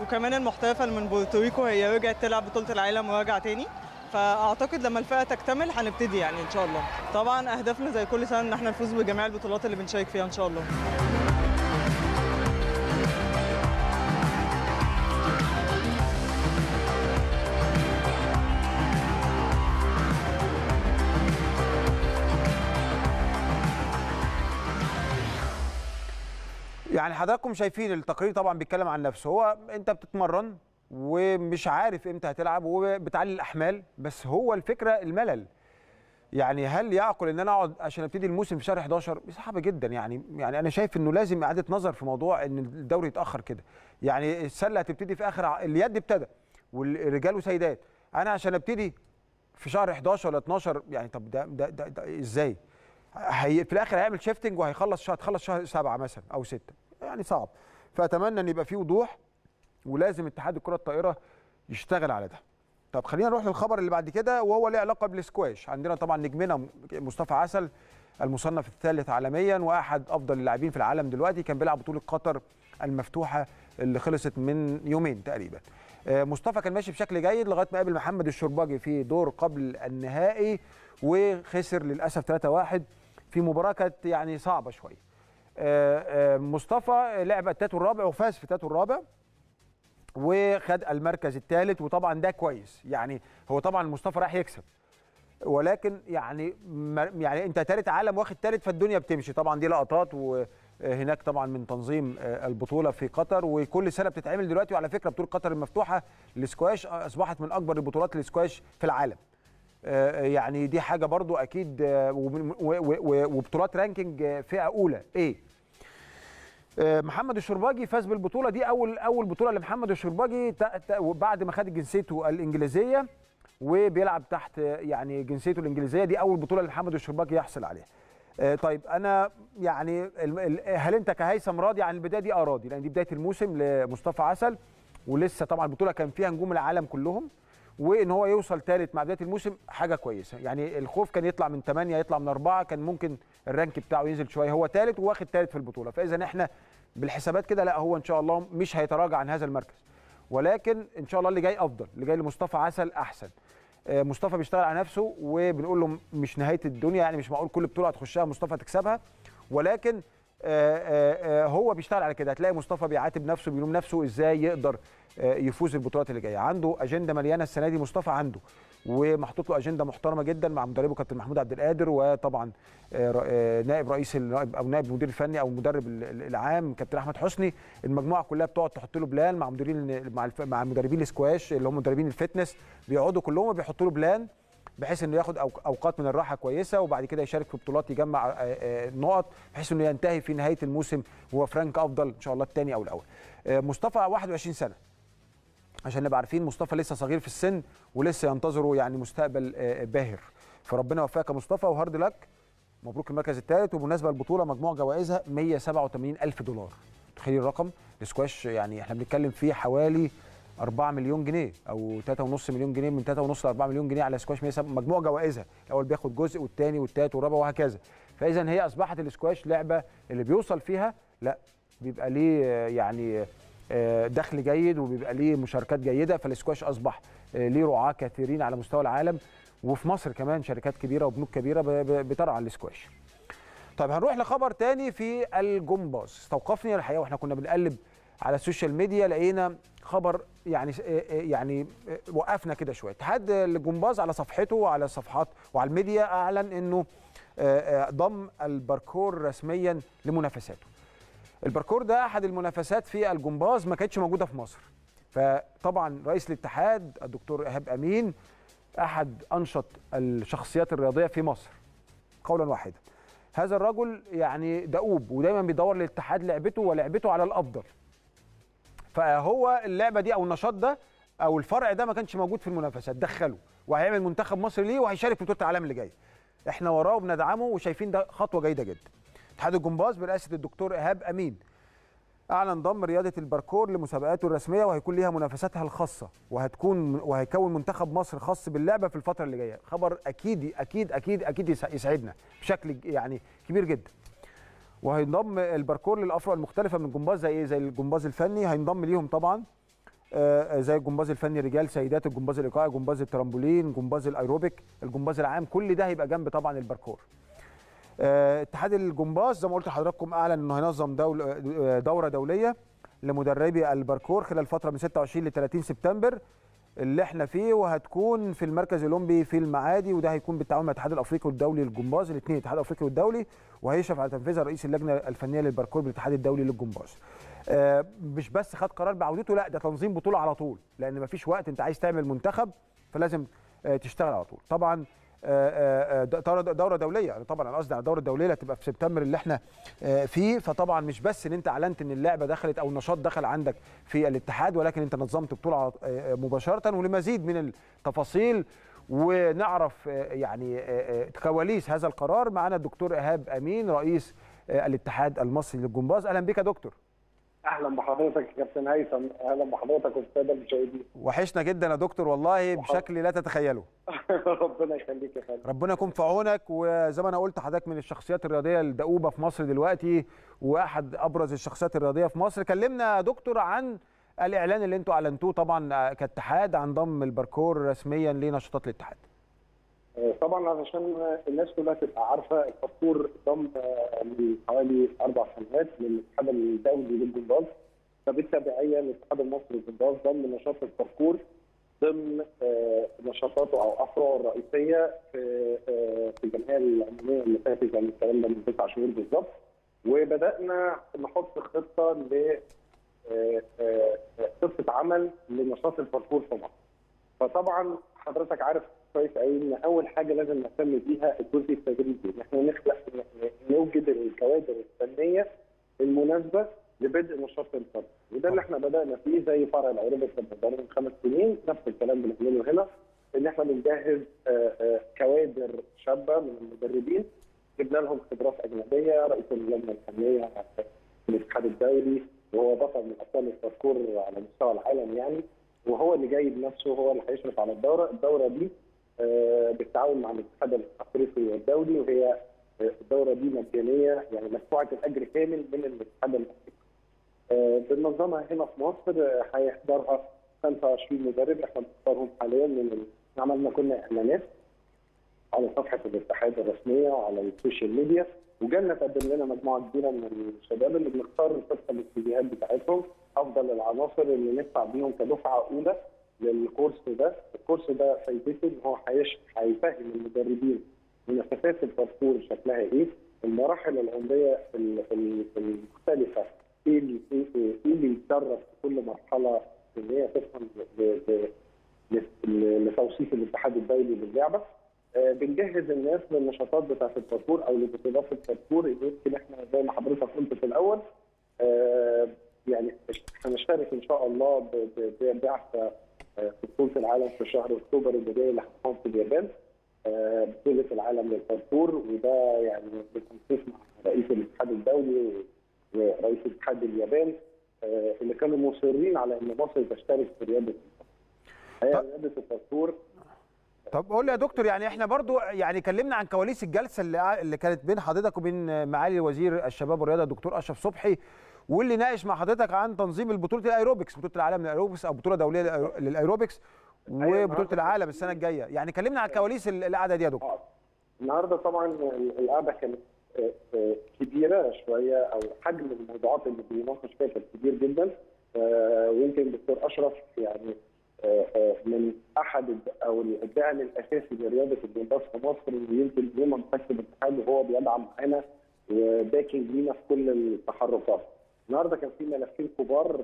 وكمان المحترفه من بورتوريكو هي رجعت تلعب بطوله العالم وراجعه تاني، فاعتقد لما الفئه تكتمل هنبتدي يعني ان شاء الله. طبعا اهدافنا زي كل سنه ان احنا نفوز بجميع البطولات اللي بنشارك فيها ان شاء الله. يعني حضراتكم شايفين التقرير طبعا بيتكلم عن نفسه، هو انت بتتمرن ومش عارف امتى هتلعب وبتعلي الاحمال، بس هو الفكره الملل. يعني هل يعقل ان انا اقعد عشان ابتدي الموسم في شهر 11؟ صعب جدا. يعني انا شايف انه لازم اعاده نظر في موضوع ان الدوري يتاخر كده، يعني السله هتبتدي في اخر اليد ابتدى والرجال وسيدات، انا عشان ابتدي في شهر 11 ولا 12 يعني. طب ده ازاي؟ في الاخر هيعمل شيفتنج وهيخلص شهر 7 مثلا او 6 يعني، صعب. فاتمنى ان يبقى فيه وضوح، ولازم اتحاد الكره الطائره يشتغل على ده. طب خلينا نروح للخبر اللي بعد كده، وهو له علاقه بالسكواش. عندنا طبعا نجمنا مصطفى عسل المصنف الثالث عالميا واحد افضل اللاعبين في العالم دلوقتي، كان بيلعب بطوله قطر المفتوحه اللي خلصت من يومين تقريبا. مصطفى كان ماشي بشكل جيد لغايه ما قابل محمد الشرباجي في دور قبل النهائي، وخسر للاسف 3-1 في مباراه كانت يعني صعبه شويه. مصطفى لعب التاتو الرابع وفاز في التاتو الرابع وخد المركز الثالث، وطبعا ده كويس يعني. هو طبعا مصطفى راح يكسب، ولكن يعني انت ثالث عالم واخد ثالث، فالدنيا بتمشي. طبعا دي لقطات وهناك طبعا من تنظيم البطوله في قطر، وكل سنه بتتعمل دلوقتي. وعلى فكره بطوله قطر المفتوحه للسكواش اصبحت من اكبر البطولات للسكواش في العالم يعني. دي حاجه برضو اكيد، وبطولات رانكينج فئه اولى. محمد الشرباجي فاز بالبطوله دي، اول بطوله لمحمد الشرباجي بعد ما خد جنسيته الانجليزيه وبيلعب تحت يعني جنسيته الانجليزيه. دي اول بطوله لمحمد الشرباجي يحصل عليها. طيب انا يعني هل انت كهيثم راضي عن البدايه دي؟ راضي، لان دي بدايه الموسم لمصطفى عسل، ولسه طبعا البطوله كان فيها نجوم العالم كلهم، وان هو يوصل ثالث مع بدايه الموسم حاجه كويسه يعني. الخوف كان يطلع من 8، يطلع من 4، كان ممكن الرانك بتاعه ينزل شويه. هو ثالث وواخد ثالث في البطوله، فاذا احنا بالحسابات كده لا، هو ان شاء الله مش هيتراجع عن هذا المركز، ولكن ان شاء الله اللي جاي افضل، اللي جاي لمصطفى عسل احسن. مصطفى بيشتغل على نفسه، وبنقول له مش نهايه الدنيا يعني، مش معقول كل بطوله هتخشها مصطفى تكسبها، ولكن هو بيشتغل على كده. هتلاقي مصطفى بيعاتب نفسه، بيلوم نفسه ازاي يقدر يفوز البطولات اللي جايه. عنده اجنده مليانه السنه دي مصطفى، عنده ومحطوط له اجنده محترمه جدا مع مدربه كابتن محمود عبد القادر، وطبعا نائب رئيس او نائب المدير الفني او المدرب العام كابتن احمد حسني. المجموعه كلها بتقعد تحط له بلان مع مديرين مع مدربين الاسكواش اللي هم مدربين الفتنس، بيقعدوا كلهم بيحطوا له بلان بحيث انه ياخد اوقات من الراحه كويسه، وبعد كده يشارك في بطولات يجمع نقط بحيث انه ينتهي في نهايه الموسم هو فرانك افضل ان شاء الله الثاني او الاول. مصطفى 21 سنه عشان نبقى عارفين، مصطفى لسه صغير في السن ولسه ينتظره يعني مستقبل باهر. فربنا يوفقك يا مصطفى وهارد لك، مبروك المركز الثالث. وبالنسبه للبطوله مجموع جوائزها $187,000، تخيل الرقم. السكواش يعني احنا بنتكلم فيه حوالي 4 مليون جنيه او 3.5 مليون جنيه، من 3.5 ل 4 مليون جنيه على سكواش مجموع جوائزها. الاول بياخد جزء، والثاني والثالث والرابع وهكذا. فاذا هي اصبحت السكواش لعبه اللي بيوصل فيها لا بيبقى ليه يعني دخل جيد، وبيبقى ليه مشاركات جيده. فالسكواش اصبح ليه رعاه كثيرين على مستوى العالم، وفي مصر كمان شركات كبيره وبنوك كبيره بترعى السكواش. طيب هنروح لخبر تاني في الجمباز. استوقفني الحقيقه واحنا كنا بنقلب على السوشيال ميديا، لقينا خبر يعني وقفنا كده شويه. اتحاد الجمباز على صفحته وعلى الصفحات وعلى الميديا اعلن انه ضم الباركور رسميا لمنافساته. الباركور ده احد المنافسات في الجمباز، ما كانتش موجوده في مصر. فطبعا رئيس الاتحاد الدكتور أيهاب أمين احد انشط الشخصيات الرياضيه في مصر قولا واحدا. هذا الرجل يعني دؤوب، ودايما بيدور للاتحاد لعبته ولعبته على الافضل. فهو اللعبه دي او النشاط ده او الفرع ده ما كانش موجود في المنافسات، دخله وهيعمل منتخب مصر ليه وهيشارك في بطوله العالم اللي جاي. احنا وراه وبندعمه وشايفين ده خطوه جيده جدا. اتحاد الجمباز برئاسه الدكتور إيهاب أمين اعلن ضم رياضه الباركور لمسابقاته الرسميه، وهيكون ليها منافساتها الخاصه، وهيكون منتخب مصر خاص باللعبه في الفتره اللي جايه. خبر اكيد اكيد اكيد اكيد يسعدنا بشكل يعني كبير جدا. وهينضم الباركور للافرع المختلفه من الجمباز، زي الجمباز الفني هينضم ليهم طبعا، زي الجمباز الفني رجال، سيدات، الجمباز الايقاعي، جمباز الترامبولين، جمباز الايروبيك، الجمباز العام، كل ده هيبقى جنب طبعا الباركور. اتحاد الجمباز زي ما قلت لحضراتكم اعلن انه هينظم دوره دوليه لمدربي الباركور خلال فتره من 26 ل 30 سبتمبر اللي احنا فيه، وهتكون في المركز الاولمبي في المعادي، وده هيكون بالتعاون مع الاتحاد الافريقي والدولي للجمباز، الاثنين الاتحاد الافريقي والدولي، وهيشرف على تنفيذها رئيس اللجنه الفنيه للباركور بالاتحاد الدولي للجمباز. مش بس خد قرار بعودته، لا ده تنظيم بطوله على طول، لان مفيش وقت، انت عايز تعمل منتخب فلازم تشتغل على طول. طبعا دوره دوليه، يعني طبعا انا قصدي على الدوره الدوليه اللي هتبقى في سبتمبر اللي احنا فيه. فطبعا مش بس ان انت اعلنت ان اللعبه دخلت او النشاط دخل عندك في الاتحاد، ولكن انت نظمت بطوله مباشره. ولمزيد من التفاصيل ونعرف يعني كواليس هذا القرار. معنا الدكتور إيهاب أمين رئيس الاتحاد المصري للجمباز. أهلا بك يا دكتور. اهلا بحضرتك يا كابتن هيثم. اهلا بحضرتك والساده المشاهدين. وحشنا جدا يا دكتور والله بشكل لا تتخيله. ربنا يخليك يا خالد. ربنا يكون في عونك. وزي ما انا قلت حضرتك من الشخصيات الرياضيه الدؤوبه في مصر دلوقتي واحد ابرز الشخصيات الرياضيه في مصر. كلمنا يا دكتور عن الاعلان اللي انتوا اعلنتوه طبعا كاتحاد عن ضم الباركور رسميا لنشاطات الاتحاد. طبعا علشان الناس كلها تبقى عارفه الباركور ضم من حوالي 4 سنوات للاتحاد الدولي للجمباز، فبالتبعيه الاتحاد المصري للجمباز ضم نشاط الباركور ضمن نشاطاته او افرعه الرئيسيه في الجمعيه العموميه اللي فاتت، يعني الكلام ده من 9 شهور بالظبط. وبدانا نحط خطه ل خطه عمل لنشاط الباركور في مصر. فطبعا حضرتك عارف كويس قوي ان اول حاجه لازم نهتم بيها الجزء التدريبي، ان احنا نخلق نوجد الكوادر الفنيه المناسبه لبدء نشاط الفرد، وده اللي احنا بدانا فيه زي فرع العروبه اللي بدانا من 5 سنين. نفس الكلام بنعمله هنا، ان احنا بنجهز كوادر شابه من المدربين، جبنا لهم خبرات اجنبيه. رئيس اللجنه الفنيه في الاتحاد الدولي وهو بطل من ابطال الباركور على مستوى العالم يعني، وهو اللي جايب نفسه، هو اللي هيشرف على الدوره. الدوره دي بالتعاون مع الاتحاد الافريقي والدولي، وهي الدوره دي مجانيه يعني مدفوعه الاجر كامل من الاتحاد الافريقي. بننظمها هنا في مصر، هيحضرها 25 مدرب احنا بنختارهم حاليا. من عملنا كنا اعلانات على صفحه الاتحاد الرسميه وعلى السوشيال ميديا، وجالنا تقدم لنا مجموعه كبيره من الشباب اللي بنختار القصه بالسيفيهات بتاعتهم، افضل العناصر اللي ندفع بيهم كدفعه اولى للكورس ده. الكورس ده فايدته ان هو هيفهم المدربين منافسات الباركور شكلها ايه، المراحل العمريه المختلفه ايه اللي يتصرف في كل مرحله، ان هي تفهم لتوصيف الاتحاد الدولي للعبه. بنجهز الناس للنشاطات بتاعه الباركور او لبطولات الباركور. يمكن احنا زي ما حضرتك قلت في الاول يعني هنشترك ان شاء الله ببعثه في بطولة العالم في شهر اكتوبر اللي جاي اللي هتقام في اليابان، بطولة العالم للباركور. وده يعني بالتنسيق مع رئيس الاتحاد الدولي ورئيس اتحاد اليابان اللي كانوا مصرين على ان مصر تشترك في رياضة الباركور. طب قول لي يا دكتور، يعني احنا برضو يعني كلمنا عن كواليس الجلسة اللي كانت بين حضرتك وبين معالي وزير الشباب والرياضة الدكتور أشرف صبحي، واللي ناقش مع حضرتك عن تنظيم البطوله الايروبكس، بطوله العالم للايروبكس او بطوله دوليه للايروبكس وبطوله العالم السنه الجايه. يعني كلمنا عن كواليس القعده دي يا دكتور. النهارده طبعا القعده كانت كبيره شويه، او حجم الموضوعات اللي بيناقش فيها كان كبير جدا. ويمكن الدكتور اشرف يعني من احد او الداعم الاساسي لرياضه الجمباز في مصر، اللي يمكن دايما مكتب الاتحاد وهو بيدعم معانا وباكينج لينا في كل التحركات. النهارده كان في ملفين كبار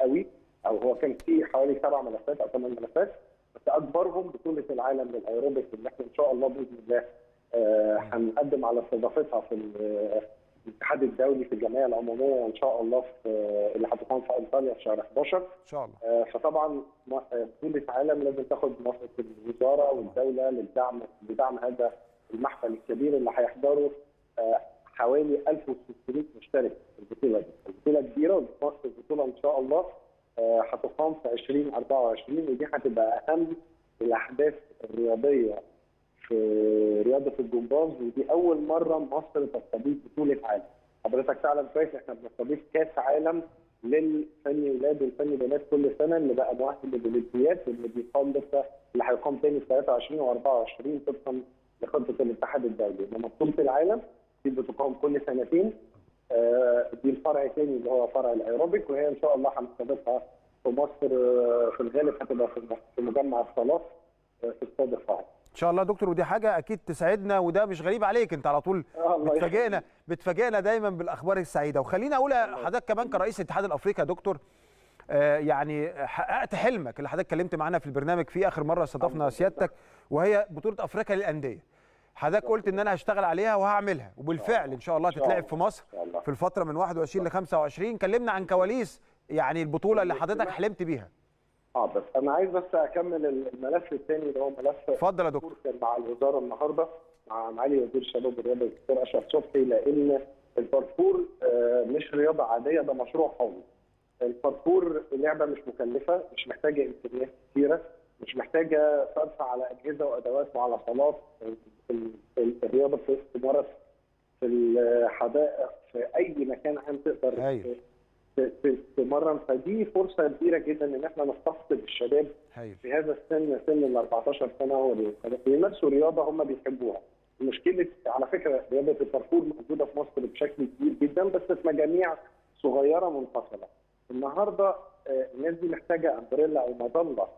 قوي، او هو كان في حوالي 7 ملفات او 8 ملفات، بس اكبرهم بطوله العالم للايروبكس اللي احنا ان شاء الله باذن الله هنقدم على استضافتها في الاتحاد الدولي في الجمعيه العموميه ان شاء الله اللي هتقام في انطاليا في شهر 11 ان شاء الله. فطبعا بطوله عالم لازم تاخد موافقه الوزاره والدوله لدعم هذا المحفل الكبير اللي هيحضره حوالي 1600 مشترك في البطوله دي. البطوله كبيره، والبطوله ان شاء الله هتقام في 2024، ودي هتبقى اهم الاحداث الرياضيه في رياضه الجمباز، ودي اول مره مصر تستضيف بطوله عالم. حضرتك تعلم كويس احنا بنستضيف كاس عالم للفني ولاد والفني بنات كل سنه، اللي بقى مؤهل للاولمبياد واللي بيقام لسه اللي هيقام تاني في 23 و24 طبقا لخطه الاتحاد الدولي. انما بطوله العالم دي بتقام كل 2 سنة. دي الفرع الثاني اللي هو فرع الايروبيك، وهي ان شاء الله هنستضيفها في مصر. في الغالب هتبقى في مجمع الصالات في استاد القاهره. ان شاء الله يا دكتور، ودي حاجه اكيد تسعدنا، وده مش غريب عليك، انت على طول بتفاجئنا دايما بالاخبار السعيده. وخليني اقول لحضرتك كمان كرئيس الاتحاد الافريقي يا دكتور، يعني حققت حلمك اللي حضرتك اتكلمت معانا في البرنامج في اخر مره استضفنا سيادتك، وهي بطوله افريقيا للانديه. حضرتك قلت ان انا هشتغل عليها وهعملها، وبالفعل ان شاء الله هتتلعب في مصر في الفتره من 21 ل 25. كلمنا عن كواليس يعني البطوله اللي حضرتك حلمت بيها. بس انا عايز بس اكمل الملف الثاني اللي هو ملف اتفضل يا دكتور. كان مع الوزاره النهارده مع علي وزير الشباب والرياضه الدكتور اشرف صبحي، لان الباركور مش رياضه عاديه، ده مشروع قومي. الباركور لعبه مش مكلفه، مش محتاجه امكانيات كثيره، مش محتاجه صرف على اجهزه وادوات وعلى صالات. الرياضه بتمارس في الحدائق، في اي مكان عام تقدر تتمرن، فدي فرصه كبيره جدا ان احنا نستقطب الشباب في هذا السن، سن ال 14 سنه، ويمارسوا رياضه هم بيحبوها. مشكله على فكره رياضه الباركور موجوده في مصر بشكل كبير جدا، بس في مجاميع صغيره منفصله. النهارده الناس دي محتاجه امبريلا او مظله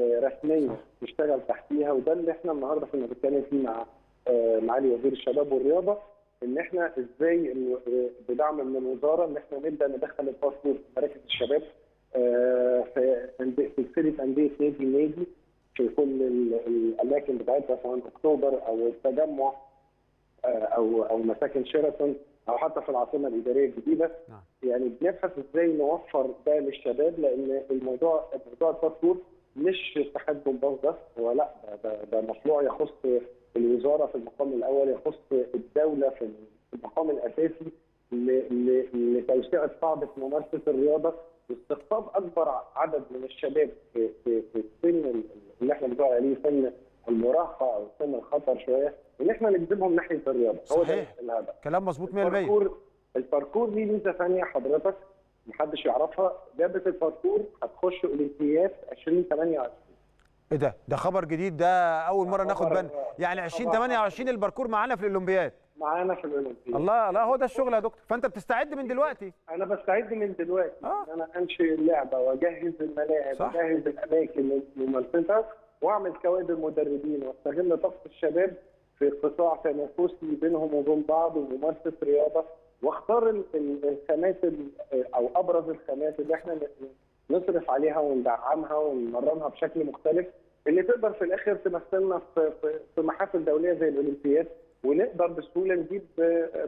رسميه تشتغل تحتيها، وده اللي احنا النهارده كنا بنتكلم فيه مع معالي وزير الشباب والرياضه، ان احنا ازاي بدعم من الوزاره ان احنا نبدا ندخل الباركور في مراكز الشباب، في سلسله انديه نادي في كل الاماكن بتاعتها، سواء اكتوبر او التجمع او مساكن شيراتون او حتى في العاصمه الاداريه الجديده. يعني بنبحث ازاي نوفر ده للشباب، لان موضوع الباركور مش تحدي بس، هو لا، ده مشروع يخص الوزاره في المقام الاول، يخص الدوله في المقام الاساسي لتوسيع قاعده ممارسه الرياضه واستقطاب اكبر عدد من الشباب في السن اللي احنا بنقول عليه سن المراهقه او سن الخطر شويه، ان احنا نجذبهم ناحيه الرياضه. هو ده الهدف. كلام مظبوط 100%. الباركور دي ميزه ثانيه حضرتك محدش يعرفها، لعبه الباركور هتخش اولمبياد 2028. ايه ده خبر جديد، ده اول مره ناخد بالنا، يعني 2028 الباركور معانا في الاولمبياد. الله الله، هو ده الشغل يا دكتور، فانت بتستعد من دلوقتي. انا بستعد من دلوقتي، انا انشئ اللعبه واجهز الملاعب واجهز الاماكن لممارستها واعمل كوادر مدربين واستغل طاقه الشباب في قطاع تنافسي بينهم وبين بعض وممارسه رياضه، واختار الخامات او ابرز الخامات اللي احنا نصرف عليها وندعمها ونمرنها بشكل مختلف، اللي تقدر في الاخر تمثلنا في محافل دوليه زي الاولمبياد، ونقدر بسهوله نجيب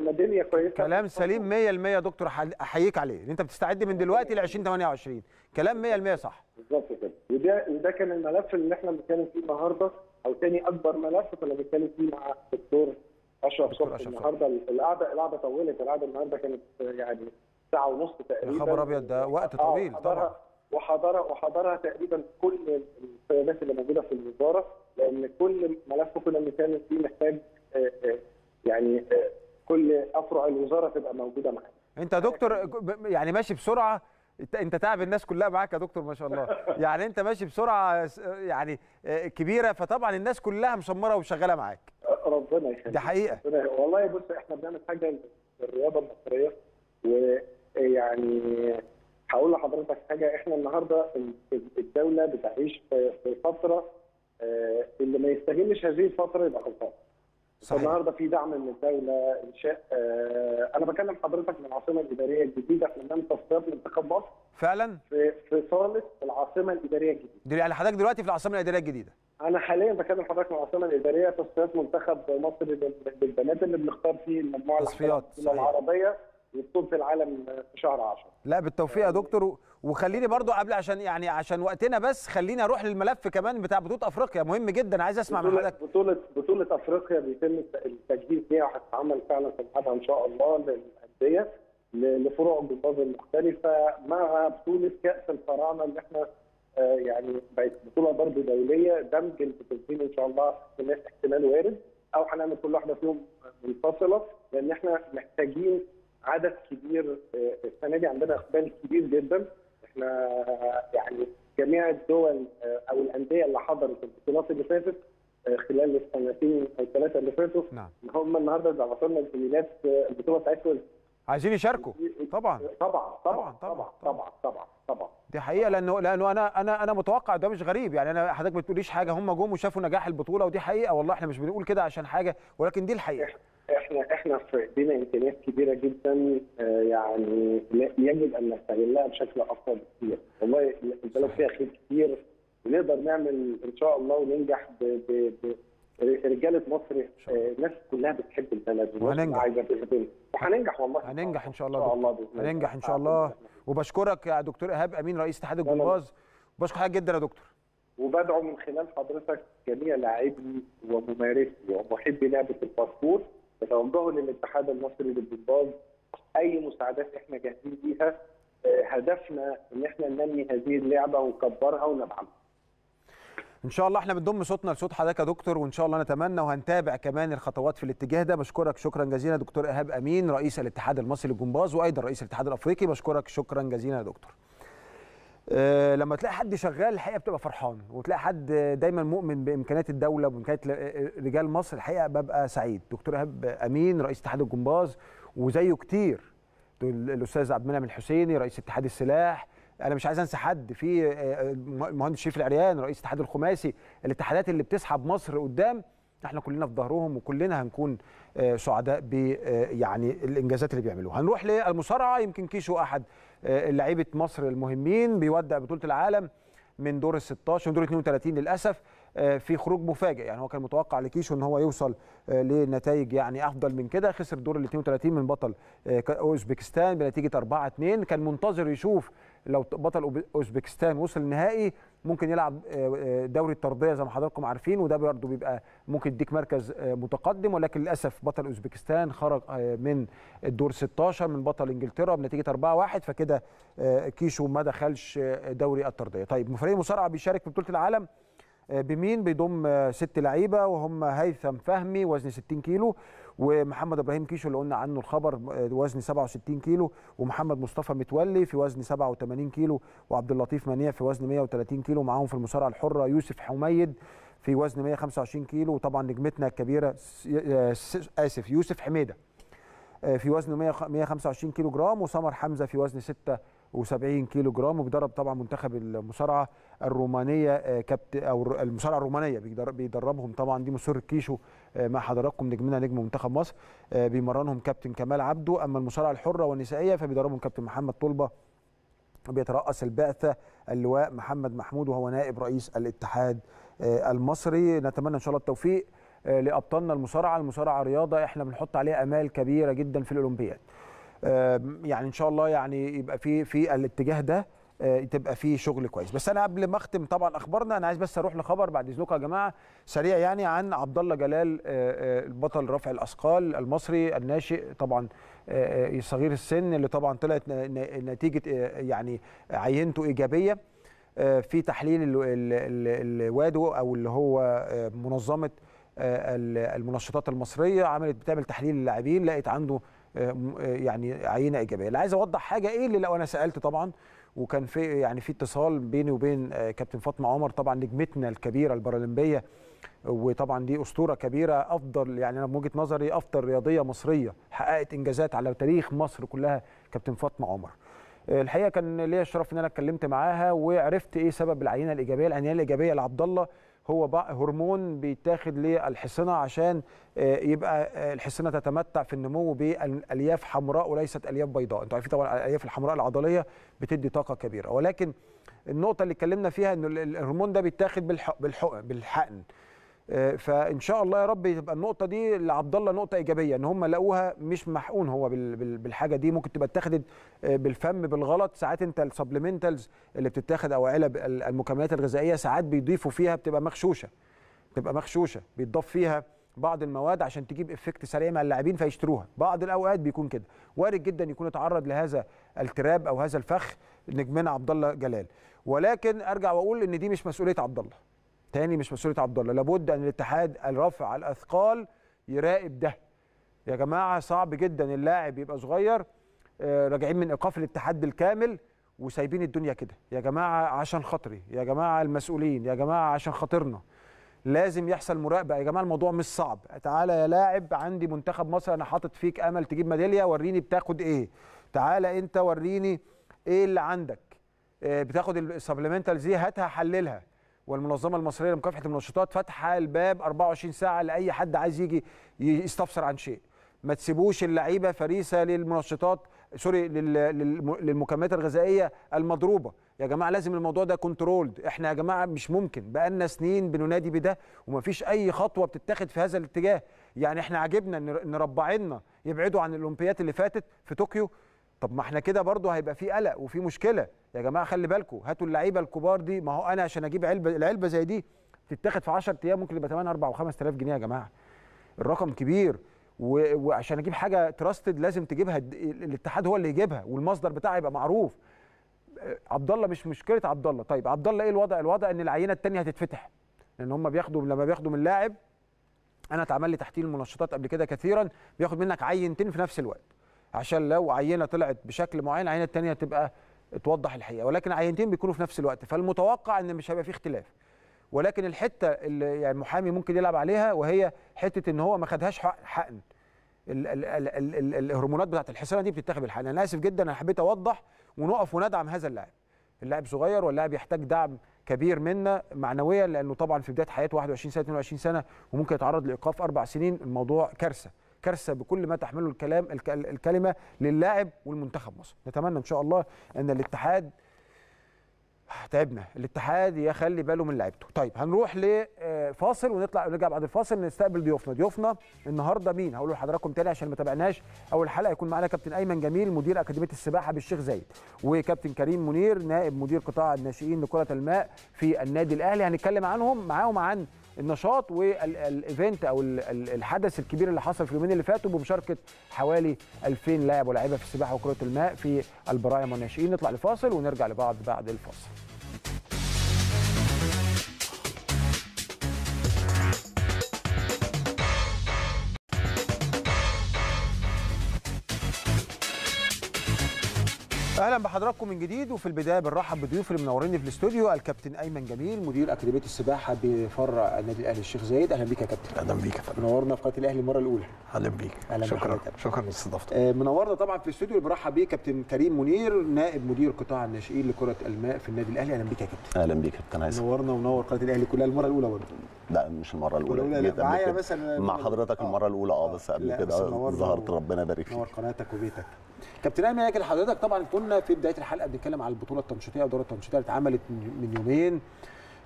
ميداليه كويسه. كلام سليم 100% يا دكتور، احييك عليه ان انت بتستعد من دلوقتي ل 2028. كلام 100% صح. بالظبط كده، وده كان الملف اللي احنا بنتكلم فيه النهارده، او ثاني اكبر ملف كنا بنتكلم فيه مع الدكتور اشرف صبحي النهارده. القعده طولت، القعده النهارده كانت يعني ساعه ونص تقريبا. يا خبر ابيض، ده وقت طويل طبعا. وحضرها تقريبا كل القيادات اللي موجوده في الوزاره، لان كل ملف كنا بنتكلم فيه محتاج يعني كل افرع الوزاره تبقى موجوده معانا. انت يا دكتور يعني ماشي بسرعه، انت تعب الناس كلها معاك يا دكتور ما شاء الله. يعني انت ماشي بسرعه يعني كبيره، فطبعا الناس كلها مشمره وشغاله معاك. ربنا يخليك، دي حقيقه والله. بص، احنا بنعمل حاجه للرياضه المصريه، ويعني هقول لحضرتك حاجه، احنا النهارده الدوله بتعيش في فتره، اللي ما يستغلش هذه الفتره يبقى غلطان. النهارده في دعم من الدوله، انشاء انا بكلم حضرتك من العاصمه الاداريه الجديده، احنا بنعمل تصفيات لانتخاب مصر فعلا في صاله العاصمه الاداريه الجديده. يعني حضرتك دلوقتي في العاصمه الاداريه الجديده؟ انا حاليا بكلم حضرتك من العاصمه الاداريه، تصفيات منتخب مصر للبنات اللي بنختار فيه المجموعه العربيه وبطولة العالم في شهر 10. لا بالتوفيق يا دكتور، وخليني برضو قبل عشان وقتنا، بس خليني اروح للملف كمان بتاع بطولة افريقيا، مهم جدا، عايز اسمع من حضرتك. بطولة افريقيا بيتم التجهيز ليها، وهتتعمل فعلا في ميعادها ان شاء الله للانديه، لفروع الجمباز المختلفه، مع بطولة كأس الفراعنة اللي احنا يعني بقت بطولة برضو دولية، دمج البطولتين ان شاء الله احتمال وارد، او هنعمل كل واحدة فيهم منفصلة، لأن احنا محتاجين عدد كبير. السنه دي عندنا اقبال كبير جدا، احنا يعني جميع الدول او الانديه اللي حضرت البطولات اللي فاتت خلال السنتين او الثلاثه اللي فاتوا، هم النهارده بعتوا لنا الايميلات البطوله بتاعتهم، عايزين يشاركوا. طبعا دي حقيقه، لانه انا متوقع، ده مش غريب يعني. انا حضرتك ما بتقوليش حاجه، هم جم وشافوا نجاح البطوله، ودي حقيقه والله، احنا مش بنقول كده عشان حاجه، ولكن دي الحقيقه. احنا في ايدينا امكانيات كبيره جدا، يعني يجب ان نستغلها بشكل افضل بكثير. والله البلد فيها خير كتير، ونقدر نعمل ان شاء الله وننجح برجاله مصر، الناس كلها بتحب البلد وهننجح والله. هننجح ان شاء الله، هننجح ان شاء الله. وبشكرك يا دكتور ايهاب امين، رئيس اتحاد الجمباز بشكر حضرتك جدا يا دكتور، وبدعو من خلال حضرتك جميع لاعبي وممارسي ومحبي لعبه الباسكور بتوجهوا للاتحاد المصري للجمباز اي مساعدات احنا جاهزين بيها. هدفنا ان احنا ننمي هذه اللعبه ونكبرها وندعمها. ان شاء الله احنا بنضم صوتنا لصوت حضرتك يا دكتور، وان شاء الله نتمنى وهنتابع كمان الخطوات في الاتجاه ده. بشكرك شكرا جزيلا دكتور ايهاب امين رئيس الاتحاد المصري للجمباز وايضا رئيس الاتحاد الافريقي. بشكرك شكرا جزيلا يا دكتور. لما تلاقي حد شغال الحقيقه بتبقى فرحان، وتلاقي حد دايما مؤمن بامكانيات الدوله وبامكانيات رجال مصر الحقيقه ببقى سعيد. دكتور ايهاب امين رئيس اتحاد الجمباز وزيه كتير الاستاذ عبد المنعم الحسيني رئيس اتحاد السلاح، انا مش عايز انسى حد، في المهندس شريف العريان رئيس اتحاد الخماسي. الاتحادات اللي بتسحب مصر قدام احنا كلنا في ظهرهم وكلنا هنكون سعداء ب يعني الانجازات اللي بيعملوها. هنروح للمصارعه، يمكن كيشو احد لعيبه مصر المهمين بيودع بطوله العالم من دور ال 16 ودور 32 للاسف في خروج مفاجئ. يعني هو كان متوقع لكيشو ان هو يوصل لنتائج يعني افضل من كده. خسر دور ال 32 من بطل اوزبكستان بنتيجه 4-2. كان منتظر يشوف لو بطل اوزبكستان وصل النهائي ممكن يلعب دوري الطرديه زي ما حضراتكم عارفين، وده برده بيبقى ممكن يديك مركز متقدم، ولكن للاسف بطل اوزبكستان خرج من الدور 16 من بطل انجلترا بنتيجه 4-1، فكده كيشو ما دخلش دوري الطرديه. طيب فريق المصارعه بيشارك في بطوله العالم بمين؟ بيضم 6 لعيبه وهم هيثم فهمي وزن 60 كيلو، ومحمد ابراهيم كيشو اللي قلنا عنه الخبر وزن 67 كيلو، ومحمد مصطفى متولي في وزن 87 كيلو، وعبد اللطيف منيع في وزن 130 كيلو. معاهم في المصارعه الحره يوسف حميد في وزن 125 كيلو، وطبعا نجمتنا الكبيره يوسف حميده في وزن 125 كيلو جرام، وسمر حمزه في وزن 76 كيلو جرام. وبيدرب طبعا منتخب المصارعه الرومانيه كابتن او المصارعه الرومانيه بيدربهم طبعا دي مصر كيشو مع حضراتكم نجمنا نجم منتخب مصر بيمرنهم كابتن كمال عبده. اما المصارعه الحره والنسائيه فبيدربهم كابتن محمد طلبه، بيترأس البعثه اللواء محمد محمود وهو نائب رئيس الاتحاد المصري. نتمنى ان شاء الله التوفيق لابطالنا المصارعه. المصارعه رياضه احنا بنحط عليها امال كبيره جدا في الاولمبياد، يعني ان شاء الله يعني يبقى في الاتجاه ده تبقى فيه شغل كويس. بس انا قبل ما اختم طبعا اخبارنا انا عايز بس اروح لخبر بعد اذنكم يا جماعه سريع يعني عن عبد الله جلال البطل رفع الاثقال المصري الناشئ طبعا صغير السن اللي طبعا طلعت نتيجه يعني عينته ايجابيه في تحليل الوادو او اللي هو منظمه المنشطات المصريه عملت بتعمل تحليل للاعبين لقيت عنده يعني عينه ايجابيه. اللي عايز اوضح حاجه ايه اللي لو انا سالت طبعا وكان في اتصال بيني وبين كابتن فاطمه عمر طبعا نجمتنا الكبيره البارالمبيه، وطبعا دي اسطوره كبيره افضل يعني انا بوجهه نظري افضل رياضيه مصريه حققت انجازات على تاريخ مصر كلها كابتن فاطمه عمر. الحقيقه كان ليا الشرف ان انا اتكلمت معاها وعرفت ايه سبب العينه الايجابيه. العينه الايجابيه لعبد الله هو هرمون بيتاخد للحصنه عشان يبقى الحصنه تتمتع في النمو بالياف حمراء وليست الياف بيضاء. انتوا عارفين طبعا الالياف الحمراء العضليه بتدي طاقه كبيره، ولكن النقطه اللي اتكلمنا فيها ان الهرمون ده بيتاخد بالحقن. فان شاء الله يا رب تبقى النقطه دي لعبد الله نقطه ايجابيه ان هم لقوها مش محقون هو بالحاجه دي. ممكن تبقى اتاخدت بالفم بالغلط ساعات، انت السبلمنتالز اللي بتتاخد او علب المكملات الغذائيه ساعات بيضيفوا فيها بتبقى مغشوشه بيتضاف فيها بعض المواد عشان تجيب افكت سريع مع اللاعبين فيشتروها. بعض الاوقات بيكون كده، وارد جدا يكون اتعرض لهذا التراب او هذا الفخ نجمنا عبد الله جلال، ولكن ارجع واقول ان دي مش مسؤوليه عبد الله تاني، مش مسؤولية عبد الله. لابد ان الاتحاد الرفع الاثقال يراقب ده يا جماعه. صعب جدا اللاعب يبقى صغير راجعين من ايقاف الاتحاد بالكامل وسايبين الدنيا كده يا جماعه. عشان خاطري يا جماعه المسؤولين يا جماعه، عشان خاطرنا لازم يحصل مراقبه يا جماعه. الموضوع مش صعب، تعالى يا لاعب عندي منتخب مصر انا حاطط فيك امل تجيب ميداليه، وريني بتاخد ايه، تعالى انت وريني ايه اللي عندك، بتاخد السبلمنتالز دي هاتها حللها. والمنظمه المصريه لمكافحه المنشطات فاتحه الباب 24 ساعه لاي حد عايز يجي يستفسر عن شيء. ما تسيبوش اللعيبه فريسه للمنشطات للمكملات الغذائيه المضروبه يا جماعه. لازم الموضوع ده كنترولد. احنا يا جماعه مش ممكن بقالنا سنين بننادي بده ومفيش اي خطوه بتتاخد في هذا الاتجاه. يعني احنا عجبنا ان ربعنا يبعدوا عن الاولمبيات اللي فاتت في طوكيو طب ما احنا كده برضو هيبقى في قلق وفي مشكله يا جماعه، خلي بالكم هاتوا اللعيبه الكبار دي. ما هو انا عشان اجيب العلبه زي دي تتاخد في 10 ايام ممكن يبقى 8 4 و5000 جنيه يا جماعه، الرقم كبير. وعشان اجيب حاجه تراستد لازم تجيبها الاتحاد هو اللي يجيبها، والمصدر بتاعها يبقى معروف. عبد الله مش مشكله عبد الله. طيب عبد الله ايه الوضع؟ الوضع ان العينه الثانيه هتتفتح، لان هم بياخدوا لما بياخدوا من اللاعب، انا اتعمل لي تحتيه المنشطات قبل كده كثيرا، بياخد منك عينتين في نفس الوقت عشان لو عينه طلعت بشكل معين العينه الثانيه تبقى توضح الحقيقه، ولكن عينتين بيكونوا في نفس الوقت، فالمتوقع ان مش هيبقى فيه اختلاف. ولكن الحته اللي يعني المحامي ممكن يلعب عليها، وهي حته ان هو ما خدهاش حقن. الهرمونات بتاعه الحصانه دي بتتاخد بالحقن. انا اسف جدا، انا حبيت اوضح ونقف وندعم هذا اللاعب. اللاعب صغير واللاعب يحتاج دعم كبير منا معنويا، لانه طبعا في بدايه حياته 21 سنه 22 سنه وممكن يتعرض لايقاف 4 سنين. الموضوع كارثه، كارثه بكل ما تحمله الكلمه للاعب والمنتخب مصر. نتمنى ان شاء الله ان الاتحاد تعبنا، الاتحاد يخلي باله من لعيبته. طيب هنروح لفاصل ونطلع، ونرجع بعد الفاصل نستقبل ضيوفنا. ضيوفنا النهارده مين؟ هقول لحضراتكم تاني عشان ما تابعناش اول حلقه. يكون معانا كابتن ايمن جميل مدير اكاديميه السباحه بالشيخ زايد، وكابتن كريم منير نائب مدير قطاع الناشئين لكره الماء في النادي الاهلي. هنتكلم عنهم معاهم عن النشاط والايفنت او الحدث الكبير اللي حصل في اليومين اللي فاتوا بمشاركه حوالي 2000 لاعب ولاعيبه في السباحه وكره الماء في البراعم والناشئين. نطلع لفاصل ونرجع لبعض بعد الفاصل. اهلا بحضراتكم من جديد. وفي البدايه بنرحب بضيوف اللي منوريني في الاستوديو، الكابتن ايمن جميل مدير اكاديميه السباحه بفرع النادي الاهلي الشيخ زايد. اهلا بيك يا كابتن. اهلا بيك يا فندم، منورنا في قناه الاهلي المره الاولى. اهلا بيك. شكرا لاستضافتك. منورنا طبعا في الاستوديو. برحب بيك كابتن كريم منير نائب مدير قطاع الناشئين لكره الماء في النادي الاهلي. اهلا بيك يا كابتن. اهلا بيك يا كابتن هيثم، منورنا ونور قناه الاهلي كلها. المره الاولى برضه؟ لا مش المره الاولى، معايا مثلا مع حضرتك المره الاولى بس قبل كده ظهرت. ربنا يبارك فيك، نور قناتك وبيتك. كابتن ايمن ياكل حضرتك، طبعا كنا في بدايه الحلقه بنتكلم على البطوله التنشيطيه ودوره التنشيطيه اللي اتعملت من يومين،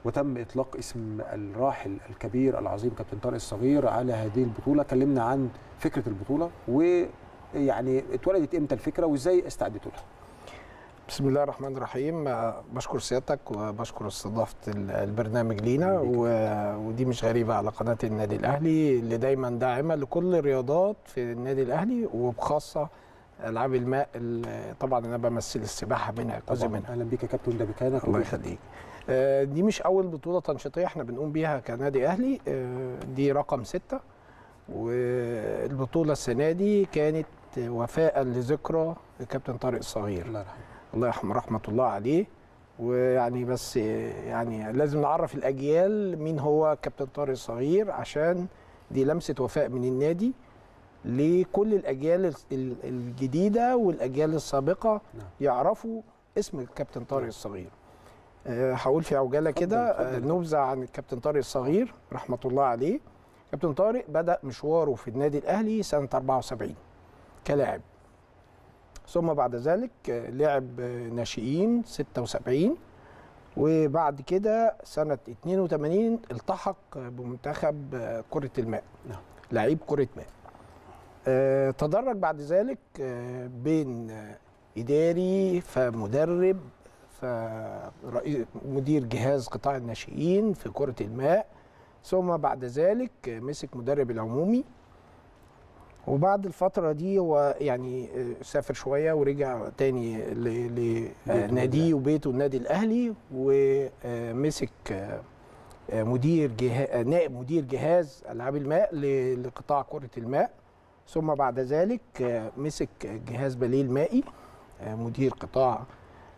وتم اطلاق اسم الراحل الكبير العظيم كابتن طارق الصغير على هذه البطوله. كلمنا عن فكره البطوله، ويعني اتولدت امتى الفكره وازاي استعدتوا لها؟ بسم الله الرحمن الرحيم. بشكر سيادتك وبشكر استضافه البرنامج لينا، ودي مش غريبه على قناه النادي الاهلي اللي دايما داعمه لكل الرياضات في النادي الاهلي وبخاصه العاب الماء. طبعا انا بمثل السباحه منها جزء منها. اهلا بيك يا كابتن. ده بكانك الله يخليك. دي مش اول بطوله تنشيطيه احنا بنقوم بيها كنادي اهلي، دي رقم 6، والبطوله السنه دي كانت وفاء لذكرى الكابتن طارق الصغير الله يرحمه، الله يرحمه رحمه الله عليه. ويعني بس يعني لازم نعرف الاجيال مين هو كابتن طارق الصغير، عشان دي لمسه وفاء من النادي لكل الأجيال الجديدة والأجيال السابقة يعرفوا اسم الكابتن طارق الصغير. هقول في عجالة كده نبذة عن الكابتن طارق الصغير رحمة الله عليه. كابتن طارق بدأ مشواره في النادي الأهلي سنة 74 كلاعب، ثم بعد ذلك لعب ناشئين 76، وبعد كده سنة 82 التحق بمنتخب كرة الماء لعيب كرة ماء. تدرج بعد ذلك بين إداري فمدرب فمدير جهاز قطاع الناشئين في كرة الماء، ثم بعد ذلك مسك مدرب العمومي. وبعد الفترة دي هو يعني سافر شوية ورجع تاني لناديه وبيته النادي الأهلي، ومسك نائب مدير جهاز ألعاب الماء لقطاع كرة الماء، ثم بعد ذلك مسك جهاز باليه المائي مدير قطاع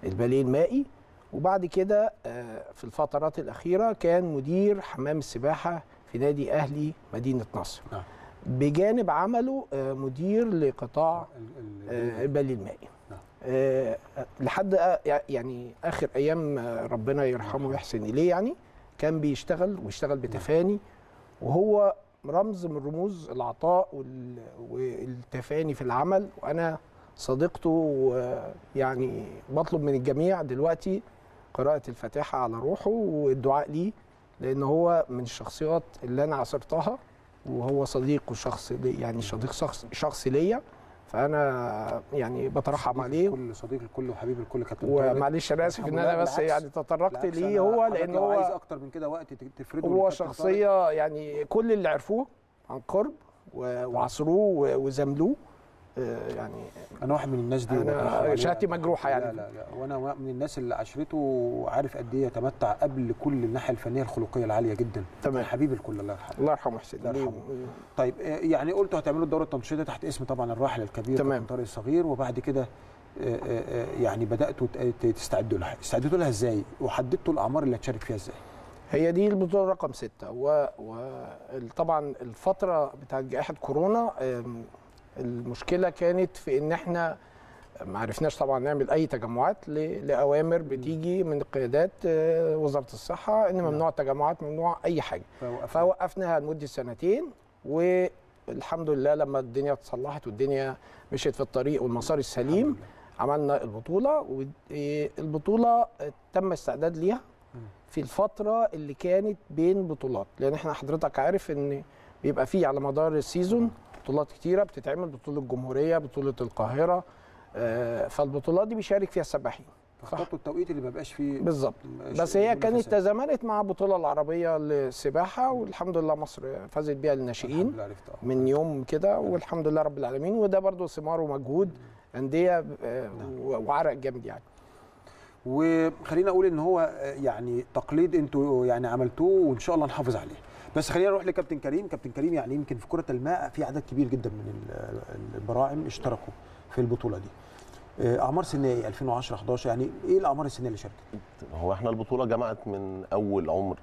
الباليه المائي، وبعد كده في الفترات الأخيرة كان مدير حمام السباحة في نادي أهلي مدينة نصر، بجانب عمله مدير لقطاع الباليه المائي لحد يعني آخر أيام ربنا يرحمه ويحسن إليه. يعني كان بيشتغل واشتغل بتفاني، وهو رمز من رموز العطاء والتفاني في العمل، وأنا صديقته. ويعني بطلب من الجميع دلوقتي قراءة الفاتحة على روحه والدعاء ليه، لأن هو من الشخصيات اللي أنا عاصرتها، وهو صديق وشخص يعني صديق شخص ليا. فانا يعني بترحم عليه. كل صديق الكل وحبيب الكل كابتن طارق، ومعلش انا اسف ان انا بس يعني تطرقت ليه هو، لان هو عايز اكتر من كده وقت تفرده. هو شخصيه يعني كل اللي عرفوه عن قرب وعصروه وزملوه يعني. انا واحد من الناس دي، انا شهادتي مجروحه يعني. لا لا لا، وانا من الناس اللي عشرته وعارف قد ايه يتمتع قبل كل الناحيه الفنيه الخلقيه العاليه جدا. تمام. حبيب الكل، الله يرحمه. الله يرحمه حسين. الله يرحمه. طيب يعني قلتوا هتعملوا الدوره التنشيطيه تحت اسم طبعا الراحل الكبير طارق الصغير، وبعد كده يعني بداتوا تستعدوا لها. استعدتوا لها ازاي وحددتوا الاعمار اللي هتشارك فيها ازاي؟ هي دي البطوله رقم 6، وطبعا الفتره بتاعت جائحه كورونا المشكله كانت في ان احنا ما عرفناش طبعا نعمل اي تجمعات لاوامر بتيجي من قيادات وزاره الصحه ان ممنوع التجمعات، ممنوع اي حاجه، فوقفناها لمده سنتين. والحمد لله لما الدنيا اتصلحت والدنيا مشيت في الطريق والمسار السليم عملنا البطوله. والبطوله تم الاستعداد ليها في الفتره اللي كانت بين بطولات، لان احنا حضرتك عارف ان بيبقى فيه على مدار السيزون بطولات كتيرة بتتعمل، بطولة الجمهورية، بطولة القاهرة، فالبطولات دي بيشارك فيها السباحين. فاخترتوا التوقيت اللي ما بقاش فيه بالظبط، بس هي كانت تزامنت مع البطولة العربية للسباحة، والحمد لله مصر فازت بيها للناشئين من يوم كده، والحمد لله رب العالمين. وده برضو ثمار ومجهود أندية وعرق جامد يعني. وخلينا أقول إن هو يعني تقليد أنتوا يعني عملتوه وإن شاء الله نحافظ عليه. بس خلينا نروح لكابتن كريم. كابتن كريم يعني يمكن في كرة الماء في عدد كبير جدا من البراعم اشتركوا في البطولة دي. اعمار سنية 2010 11 يعني ايه الاعمار السنية اللي شاركت؟ هو احنا البطولة جمعت من اول عمر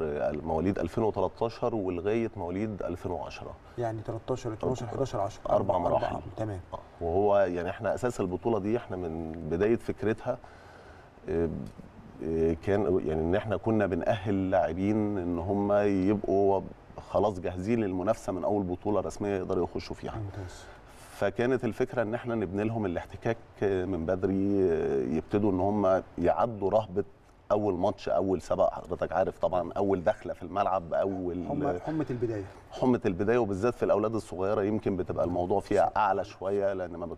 مواليد 2013 ولغاية مواليد 2010، يعني 13 12 11 10 اربع مراحل. تمام. وهو يعني احنا اساس البطولة دي احنا من بداية فكرتها كان يعني ان احنا كنا بنأهل اللاعبين ان هم يبقوا خلاص جاهزين للمنافسه من اول بطوله رسميه يقدروا يخشوا فيها. ممتاز. فكانت الفكره ان احنا نبني لهم الاحتكاك من بدري، يبتدوا ان هم يعدوا رهبه اول ماتش، اول سبق حضرتك عارف طبعا، اول دخله في الملعب، اول حمه البدايه. حمه البدايه، وبالذات في الاولاد الصغيره يمكن بتبقى الموضوع فيها اعلى شويه، لان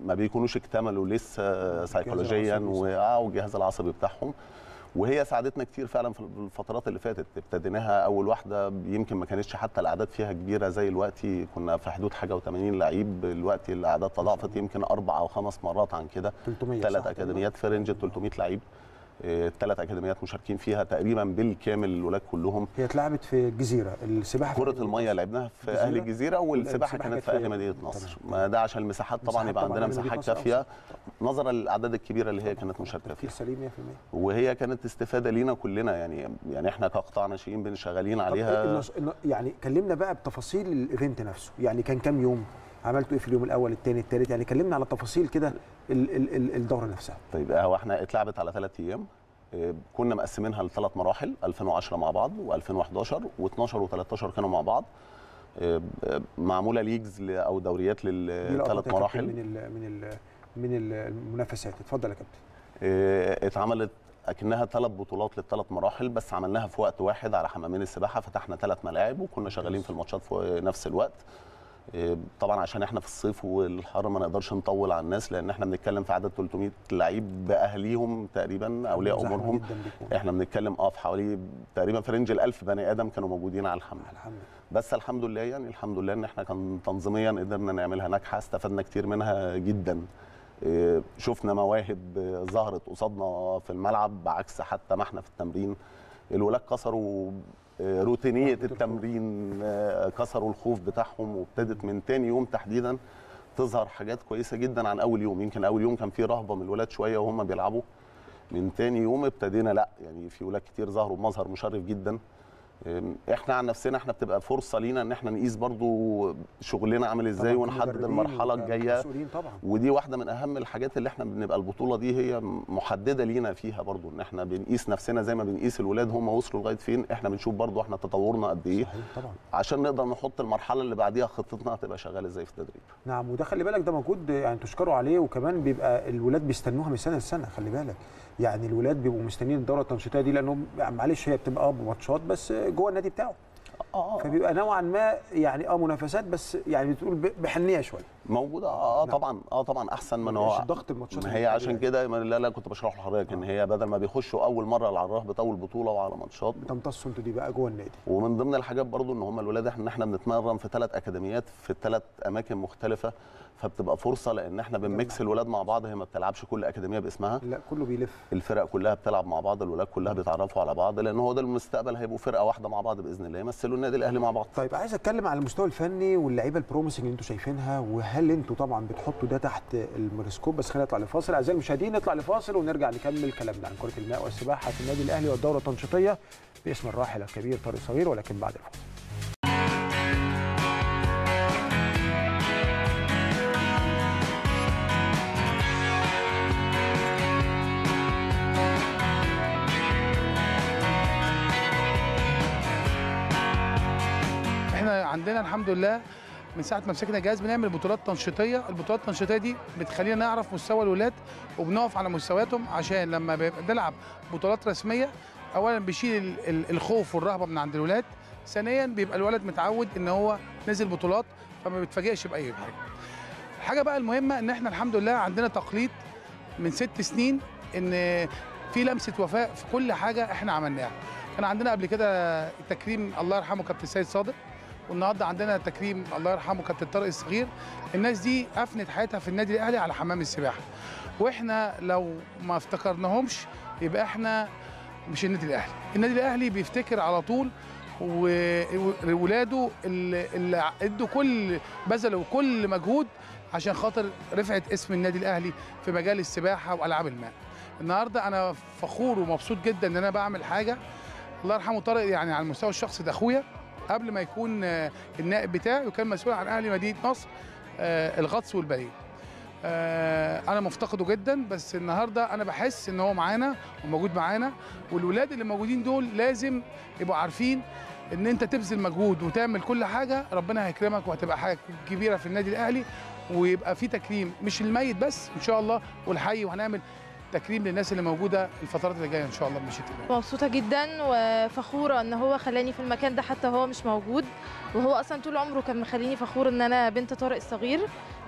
ما بيكونوش اكتملوا لسه سيكولوجيا والجهاز العصبي بتاعهم. وهي ساعدتنا كتير فعلا في الفترات اللي فاتت. ابتديناها اول واحده يمكن ما كانتش حتى الاعداد فيها كبيره زي الوقت، كنا في حدود حاجه و80 لعيب، الوقت الاعداد تضاعفت يمكن 4 أو 5 مرات عن كده. 300 3 اكاديميات في رينج 300 لعيب، 3 اكاديميات مشاركين فيها تقريبا بالكامل الاولاد كلهم. هي اتلعبت في الجزيره السباحه، كره الميه لعبناها في اهل الجزيره، والسباحه كانت في اهل مدينه نصر. ما ده عشان المساحات طبعا يبقى عندنا مساحات كافيه نظرا للاعداد الكبيره اللي هي كانت مشاركه فيها. سليم 100%. وهي كانت استفاده لينا كلنا يعني احنا كقطاع ناشئين بنشغالين عليها. يعني كلمنا بقى بتفاصيل الايفنت نفسه، يعني كان كام يوم، عملتوا ايه في اليوم الاول الثاني الثالث، يعني كلمنا على تفاصيل كده الدوره نفسها. طيب هو احنا اتلعبت على 3 أيام، كنا مقسمينها ل3 مراحل، 2010 مع بعض و2011 و12 و13 كانوا مع بعض. معموله ليجز او دوريات لل3 مراحل من المنافسات. اتفضل يا كابتن. اتعملت اكنها 3 بطولات لل3 مراحل، بس عملناها في وقت واحد على حمامين السباحه، فتحنا 3 ملاعب وكنا شغالين في الماتشات في نفس الوقت. طبعا عشان احنا في الصيف والحر ما نقدرش نطول على الناس، لان احنا بنتكلم في عدد 300 لعيب باهليهم تقريبا، اولياء امورهم. احنا بنتكلم في حوالي تقريبا في رينج 1000 بني ادم كانوا موجودين على الحمل. بس الحمد لله يعني الحمد لله ان احنا كان تنظيميا قدرنا نعملها ناجحه، استفدنا كتير منها جدا. شفنا مواهب ظهرت قصادنا في الملعب بعكس حتى ما احنا في التمرين. الولاد كسروا روتينية التمرين، كسروا الخوف بتاعهم، وابتدت من تاني يوم تحديدا تظهر حاجات كويسة جدا عن أول يوم. يمكن أول يوم كان في رهبة من الولاد شوية وهم بيلعبوا، من تاني يوم ابتدينا لأ، يعني في ولاد كتير ظهروا بمظهر مشرف جدا. احنا عن نفسنا احنا بتبقى فرصه لينا ان احنا نقيس برضو شغلنا عامل ازاي ونحدد المرحله الجايه. ودي واحده من اهم الحاجات اللي احنا بنبقى البطوله دي هي محدده لينا فيها برضو، ان احنا بنقيس نفسنا زي ما بنقيس الولاد هم وصلوا لغايه فين، احنا بنشوف برضو احنا تطورنا قد ايه. صحيح طبعا، عشان نقدر نحط المرحله اللي بعديها خطتنا هتبقى شغاله ازاي في التدريب. نعم، وده خلي بالك ده موجود يعني تشكروا عليه، وكمان بيبقى الولاد بيستنوها من سنه لسنه. خلي بالك يعني الولاد بيبقوا مستنيين الدوره التنشيطيه دي، لانهم معلش هي بتبقى ماتشات بس جوه النادي بتاعه. فبيبقى نوعا ما يعني منافسات، بس يعني بتقول بحنيه شويه موجوده. طبعا طبعا احسن من هو ضغط الماتشات. هي عشان كده لا كنت بشرح لحضرتك ان هي بدل ما بيخشوا اول مره على الرهبه اول بطوله وعلى ماتشات بتمتصوا انتوا دي بقى جوه النادي. ومن ضمن الحاجات برضو ان هم الولاد احنا بنتمرن في 3 اكاديميات في 3 اماكن مختلفه، فبتبقى فرصه لان احنا بنمكس الولاد مع بعض. هي ما بتلعبش كل اكاديميه باسمها، لا كله بيلف، الفرق كلها بتلعب مع بعض، الولاد كلها بيتعرفوا على بعض، لان هو ده المستقبل، هيبقوا فرقه واحده مع بعض باذن الله يمثلوا النادي الاهلي مع بعض. طيب عايز اتكلم على المستوى الفني واللعيبه البروميسنج اللي انتوا شايفينها، وهل انتوا طبعا بتحطوا ده تحت الميكروسكوب؟ بس خلينا نطلع لفاصل اعزائي المشاهدين، نطلع لفاصل ونرجع نكمل كلامنا عن كره الماء والسباحه في النادي الاهلي والدوره التنشيطيه باسم الراحل الكبير طارق الصغير، ولكن بعد الفاصل. عندنا الحمد لله من ساعه ما مسكنا جهاز بنعمل بطولات تنشيطيه، البطولات التنشيطيه دي بتخلينا نعرف مستوى الولاد وبنقف على مستوياتهم، عشان لما بنلعب بطولات رسميه اولا بيشيل الخوف والرهبه من عند الولاد، ثانيا بيبقى الولد متعود ان هو نزل بطولات فما بيتفاجئش باي حاجه. الحاجه بقى المهمه ان احنا الحمد لله عندنا تقليد من 6 سنين ان في لمسه وفاء في كل حاجه احنا عملناها. كان عندنا قبل كده تكريم الله يرحمه كابتن السيد صادق، والنهارده عندنا تكريم الله يرحمه كابتن طارق الصغير. الناس دي افنت حياتها في النادي الاهلي على حمام السباحه، واحنا لو ما افتكرناهمش يبقى احنا مش النادي الاهلي. النادي الاهلي بيفتكر على طول وولاده اللي ادوا كل بذل وكل مجهود عشان خاطر رفعه اسم النادي الاهلي في مجال السباحه والعاب الماء. النهارده انا فخور ومبسوط جدا ان انا بعمل حاجه. الله يرحمه طارق يعني على المستوى الشخصي ده اخويا، قبل ما يكون النائب بتاعي وكان مسؤول عن اهلي مدينه نصر الغطس والباليه. انا مفتقده جدا، بس النهارده انا بحس ان هو معانا وموجود معانا، والولاد اللي موجودين دول لازم يبقوا عارفين ان انت تبذل مجهود وتعمل كل حاجه ربنا هيكرمك وهتبقى حاجه كبيره في النادي الاهلي، ويبقى في تكريم مش الميت بس ان شاء الله والحي، وهنعمل تكريم للناس اللي موجوده الفترات اللي جايه ان شاء الله بمشيئه الله. مبسوطه جدا وفخوره ان هو خلاني في المكان ده حتى هو مش موجود، وهو اصلا طول عمره كان مخليني فخور ان انا بنت طارق الصغير،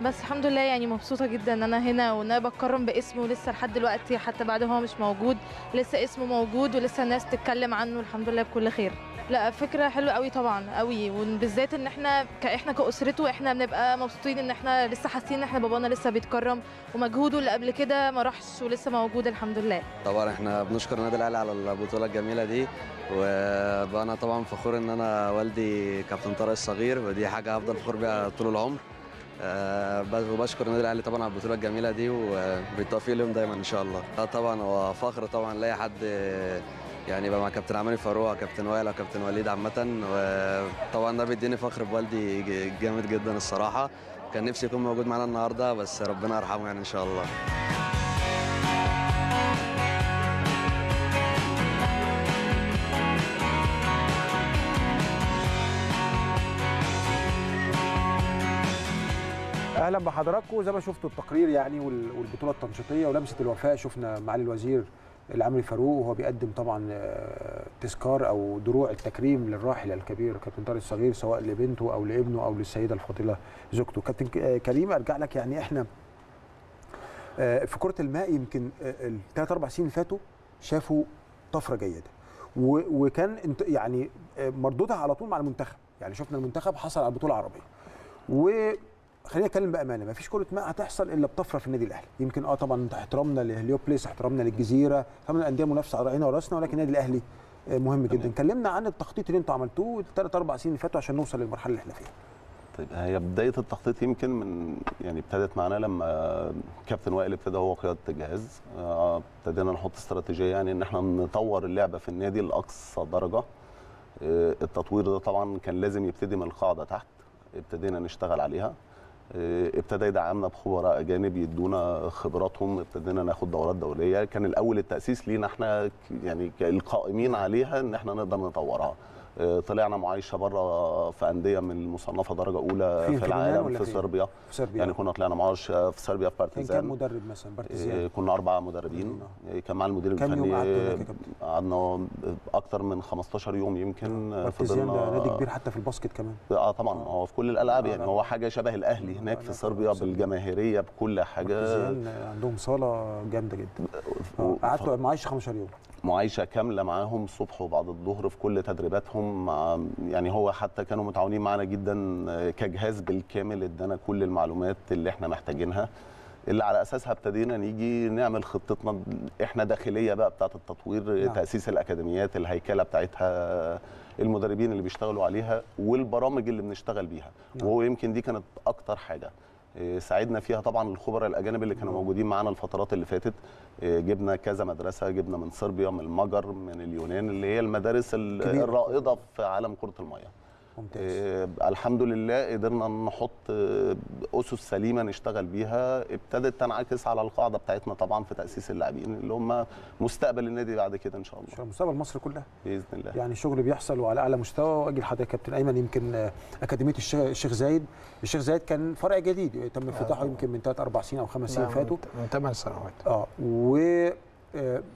بس الحمد لله يعني مبسوطه جدا ان انا هنا وان انا بتكرم باسمه لسه لحد دلوقتي، حتى بعد هو مش موجود لسه اسمه موجود ولسه الناس تتكلم عنه الحمد لله بكل خير. لا فكره حلوه قوي طبعا قوي، وبالذات ان احنا كاسرته احنا بنبقى مبسوطين ان احنا لسه حاسين ان احنا بابانا لسه بيتكرم ومجهوده اللي قبل كده ما راحش ولسه موجود الحمد لله. طبعا احنا بنشكر النادي الاهلي على البطوله الجميله دي، وانا طبعا فخور ان انا والدي كابتن طارق الصغير، ودي حاجه هفضل فخور بيها طول العمر. وبشكر النادي الاهلي طبعا على البطوله الجميله دي، وبالتوفيق لهم دايما ان شاء الله. طبعا هو فخر طبعا لاي حد يعني يبقى مع كابتن عماني فاروق، كابتن وائل وكابتن وليد عامه، وطبعا ده بيديني فخر بوالدي جامد جدا الصراحه. كان نفسي يكون موجود معانا النهارده بس ربنا يرحمه يعني ان شاء الله. اهلا بحضراتكم. زي ما شفتوا التقرير يعني والبطوله التنشيطيه ولمسه الوفاء، شفنا معالي الوزير العمري فاروق وهو بيقدم طبعا تذكار او دروع التكريم للراحل الكبير كابتن طارق الصغير، سواء لبنته او لابنه او للسيده الفاضله زوجته. كابتن كريم ارجع لك، يعني احنا في كره الماء يمكن 3 4 سنين فاتوا شافوا طفره جيده، وكان يعني مردودها على طول مع المنتخب، يعني شفنا المنتخب حصل على البطوله العربيه. خلينا نتكلم بامانه، ما فيش كره ماء هتحصل الا بطفره في النادي الاهلي. يمكن طبعا احترامنا لهليوبليس، احترامنا للجزيره، احترامنا للانديه المنافسه على رأينا وراسنا، ولكن النادي الاهلي مهم جدا. كلمنا عن التخطيط اللي انتوا عملتوه 3 4 سنين اللي فاتوا عشان نوصل للمرحله اللي احنا فيها. طيب هي بدايه التخطيط يمكن من يعني ابتدت معانا لما كابتن وائل ابتدى هو قياده الجهاز، ابتدينا نحط استراتيجيه يعني ان احنا نطور اللعبه في النادي لاقصى درجه. التطوير ده طبعا كان لازم يبتدي من القاعده تحت، ابتدينا نشتغل عليها. ابتدى يدعمنا بخبراء اجانب يدونا خبراتهم، ابتدينا ناخد دورات دوليه. كان الاول التاسيس لينا احنا يعني القائمين عليها ان احنا نقدر نطورها. طلعنا معايشه بره في انديه من المصنفه درجه اولى في العالم في صربيا. يعني كنا طلعنا معاشه في صربيا في بارتيزان. كان كام مدرب مثلا بارتيزان؟ كنا 4 مدربين. كان معانا المدير الفني. قعدنا اكتر من 15 يوم يمكن. بارتيزان ده نادي كبير حتى في الباسكت كمان. طبعا هو في كل الالعاب يعني هو حاجه شبه الاهلي هناك في صربيا بالجماهيريه بكل حاجه. بارتيزان عندهم صاله جامده جدا. قعدت معايشه 15 يوم. معايشه كامله معاهم الصبح وبعد الظهر في كل تدريباتهم مع يعني هو حتى كانوا متعاونين معانا جدا كجهاز بالكامل، ادانا كل المعلومات اللي احنا محتاجينها اللي على اساسها ابتدينا نيجي نعمل خطتنا احنا داخليه بقى بتاعه التطوير. نعم. تاسيس الاكاديميات، الهيكله بتاعتها، المدربين اللي بيشتغلوا عليها والبرامج اللي بنشتغل بيها. نعم. وهو يمكن دي كانت اكتر حاجه ساعدنا فيها طبعا الخبراء الاجانب اللي كانوا موجودين معانا الفترات اللي فاتت. جبنا كذا مدرسه، جبنا من صربيا، من المجر، من اليونان، اللي هي المدارس الرائده في عالم كره الميه. ممتاز. الحمد لله قدرنا نحط اسس سليمه نشتغل بيها ابتدت تنعكس على القاعده بتاعتنا طبعا في تاسيس اللاعبين اللي هم مستقبل النادي بعد كده ان شاء الله. ان شاء الله مستقبل مصر كلها باذن الله. يعني شغل بيحصل وعلى اعلى مستوى. واجي لحضرتك يا كابتن ايمن، يمكن اكاديميه الشيخ زايد. الشيخ زايد كان فرع جديد تم افتتاحه يمكن من 3-4 سنين او 5 سنين فاتوا، من 8 سنوات. و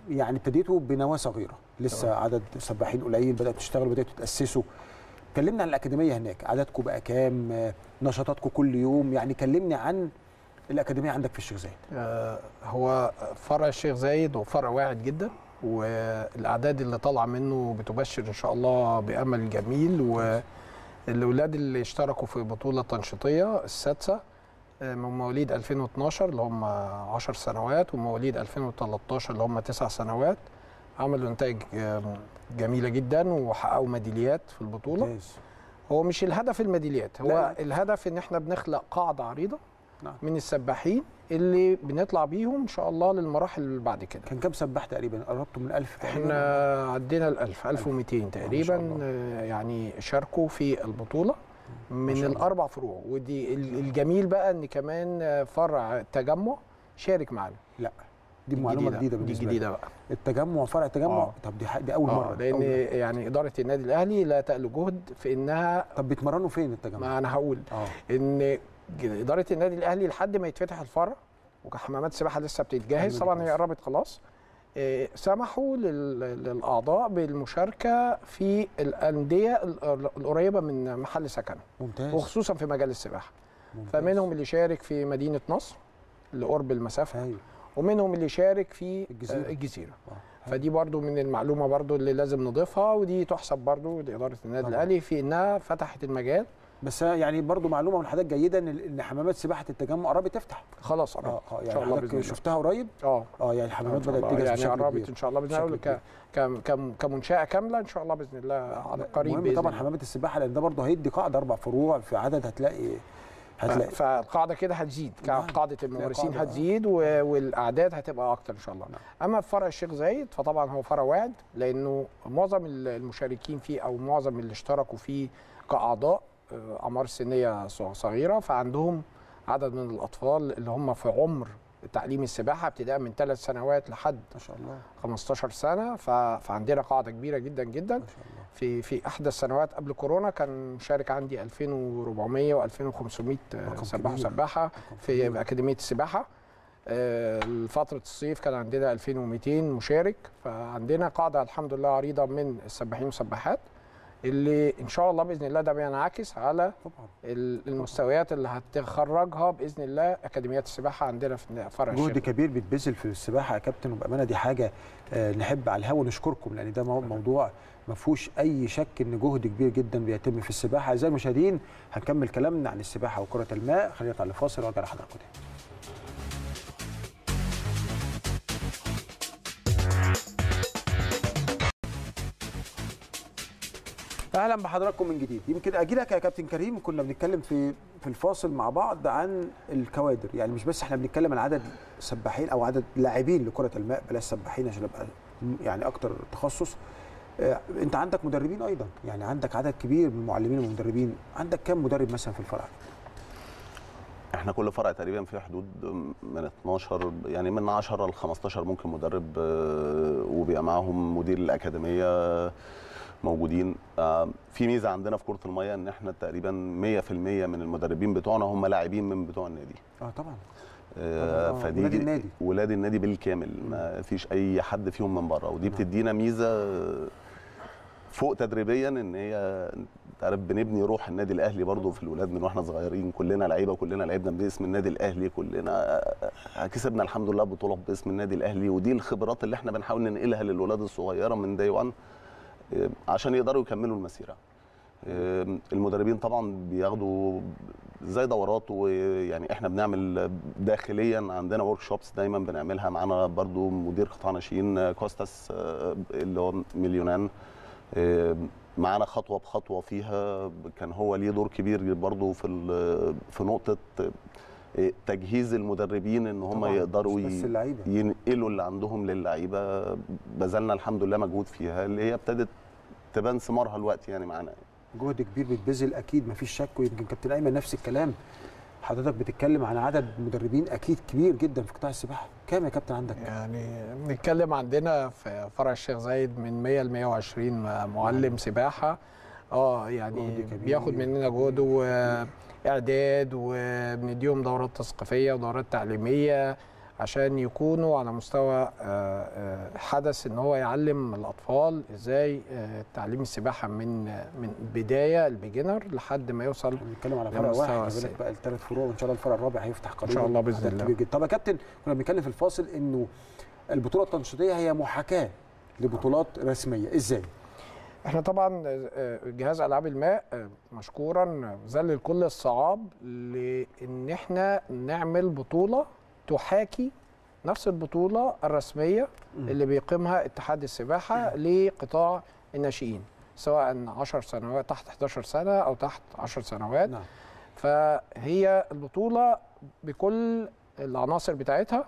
يعني ابتديته بنواه صغيره لسه. عدد سباحين قليل، بدات تشتغل، بدات تتاسسوا. كلمنا عن الأكاديمية هناك، عددكم بقى كام؟ نشاطاتكم كل يوم؟ يعني كلمني عن الأكاديمية عندك في الشيخ زايد. هو فرع الشيخ زايد وفرع واعد جدا، والأعداد اللي طالعة منه بتبشر إن شاء الله بأمل جميل. والأولاد اللي اشتركوا في بطولة تنشيطية السادسة من مواليد 2012 اللي هم 10 سنوات ومواليد 2013 اللي هم 9 سنوات عملوا نتائج جميله جدا وحققوا ميداليات في البطوله. جيز. هو مش الهدف الميداليات، هو لا. الهدف ان احنا بنخلق قاعده عريضه. نعم. من السباحين اللي بنطلع بيهم ان شاء الله للمراحل اللي بعد كده. كان كام سباح تقريبا؟ قربتوا من 1000 تقريبا؟ احنا عدينا ال 1000، 1200 تقريبا يعني شاركوا في البطوله من ال4 فروع. ودي الجميل بقى ان كمان فرع التجمع شارك معنا. لا دي معلومه جديده بالنسبه لي. دي جديده بقى. التجمع، فرع التجمع. طب دي اول مره لان يعني اداره النادي الاهلي لا تألو جهد في انها. طب بيتمرنوا فين التجمع؟ ما انا هقول ان اداره النادي الاهلي لحد ما يتفتح الفرع وحمامات السباحه لسه بتتجهز طبعا، هي قربت خلاص. سمحوا للاعضاء بالمشاركه في الانديه القريبه من محل سكنه. ممتاز. وخصوصا في مجال السباحه. ممتاز. فمنهم اللي شارك في مدينه نصر اللي قرب المسافه. هاي. ومنهم اللي شارك في الجزيرة. فدي برضو من المعلومة برضو اللي لازم نضيفها، ودي تحسب برضو لإدارة النادي الأهلي في إنها فتحت المجال. بس يعني برضو معلومة من حضرتك جيدة إن حمامات سباحة التجمع قربت تفتح خلاص. يعني إن شاء الله بإذن الله. شفتها قريب. يعني الحمامات بدأت تجهز يعني قربت إن شاء الله بإذن الله كمنشأة كاملة إن شاء الله بإذن الله على قريب. مهم طبعا حمامات السباحة لأن ده برضو هيدي قاعدة 4 فروع في عدد هتلاقي فالقاعده كده هتزيد. قاعده الممارسين هتزيد والاعداد هتبقى اكتر ان شاء الله. اما في فرع الشيخ زايد فطبعا هو فرع واعد لانه معظم المشاركين فيه او معظم اللي اشتركوا فيه كاعضاء اعمار سنيه صغيره، فعندهم عدد من الاطفال اللي هم في عمر تعليم السباحه ابتداء من 3 سنوات لحد ما شاء الله 15 سنه. فعندنا قاعده كبيره جدا جدا. ما شاء الله. في احدى السنوات قبل كورونا كان مشارك عندي 2400 و2500 سباح وسباحه في اكاديميه السباحه. فتره الصيف كان عندنا 2200 مشارك. فعندنا قاعده الحمد لله عريضه من السباحين والسباحات اللي ان شاء الله باذن الله ده بينعكس على المستويات اللي هتخرجها باذن الله اكاديميات السباحه عندنا في فرع الشيخ. جهد كبير بيتبذل في السباحه يا كابتن، وبامانه دي حاجه نحب على الهوا نشكركم لان ده موضوع ما فيهوش اي شك ان جهد كبير جدا بيتم في السباحه. اعزائي المشاهدين هنكمل كلامنا عن السباحه وكره الماء، خلينا نطلع لفاصل وارجع لحضراتكم تاني. اهلا بحضراتكم من جديد. يمكن اجي لك يا كابتن كريم، كنا بنتكلم في الفاصل مع بعض عن الكوادر، يعني مش بس احنا بنتكلم عن عدد سباحين او عدد لاعبين لكره الماء، بلاش سباحين عشان ابقى يعني اكتر تخصص. انت عندك مدربين ايضا، يعني عندك عدد كبير من المعلمين والمدربين. عندك كم مدرب مثلا في الفرع؟ احنا كل فرع تقريبا في حدود من 12 يعني من 10 ل 15 ممكن مدرب، وبيبقى معاهم مدير الاكاديميه موجودين. في ميزه عندنا في كره الميه ان احنا تقريبا 100% من المدربين بتوعنا هم لاعبين من بتوع النادي. طبعا فدي ولاد النادي، ولاد النادي بالكامل، ما فيش اي حد فيهم من بره، ودي بتدينا ميزه فوق تدريبيا ان هي تعرف بنبني روح النادي الاهلي برضو في الاولاد من واحنا صغيرين. كلنا لعيبه، كلنا لعبنا باسم النادي الاهلي، كلنا كسبنا الحمد لله بطوله باسم النادي الاهلي، ودي الخبرات اللي احنا بنحاول ننقلها للولاد الصغيره من داي 1 عشان يقدروا يكملوا المسيره. المدربين طبعا بياخدوا زي دورات، ويعني احنا بنعمل داخليا عندنا ورك شوبس دايما بنعملها، معانا برضو مدير قطاع ناشئين كوستاس اللي هو مليونان، معانا خطوه بخطوه فيها، كان هو ليه دور كبير برضو في نقطه تجهيز المدربين ان هم يقدروا ينقلوا اللي عندهم للعيبه. بذلنا الحمد لله مجهود فيها اللي هي ابتدت تبان ثمارها الوقت يعني معانا. جهد كبير بيتبذل اكيد مفيش شك، ويمكن كابتن ايمن نفس الكلام، حضرتك بتتكلم عن عدد مدربين اكيد كبير جدا في قطاع السباحه. كام يا كابتن عندك؟ يعني بنتكلم عندنا في فرع الشيخ زايد من 100 ل 120 معلم سباحه. يعني بياخد مننا جهد واعداد، وبنديهم دورات تثقيفيه ودورات تعليميه عشان يكونوا على مستوى حدث ان هو يعلم الاطفال ازاي تعليم السباحه من بدايه البيجنر لحد ما يوصل. بنتكلم على فرع واحد بقى الثلاث فروع، وان شاء الله الفرع الرابع هيفتح قريبا ان شاء الله باذن الله. طب يا كابتن كنا بنتكلم في الفاصل انه البطوله التنشيطيه هي محاكاه لبطولات رسميه، ازاي؟ احنا طبعا جهاز العاب الماء مشكورا ذلل كل الصعاب لان احنا نعمل بطوله تحاكي نفس البطولة الرسمية اللي بيقيمها اتحاد السباحة لقطاع الناشئين، سواء 10 سنوات تحت 11 سنة أو تحت 10 سنوات. فهي البطولة بكل العناصر بتاعتها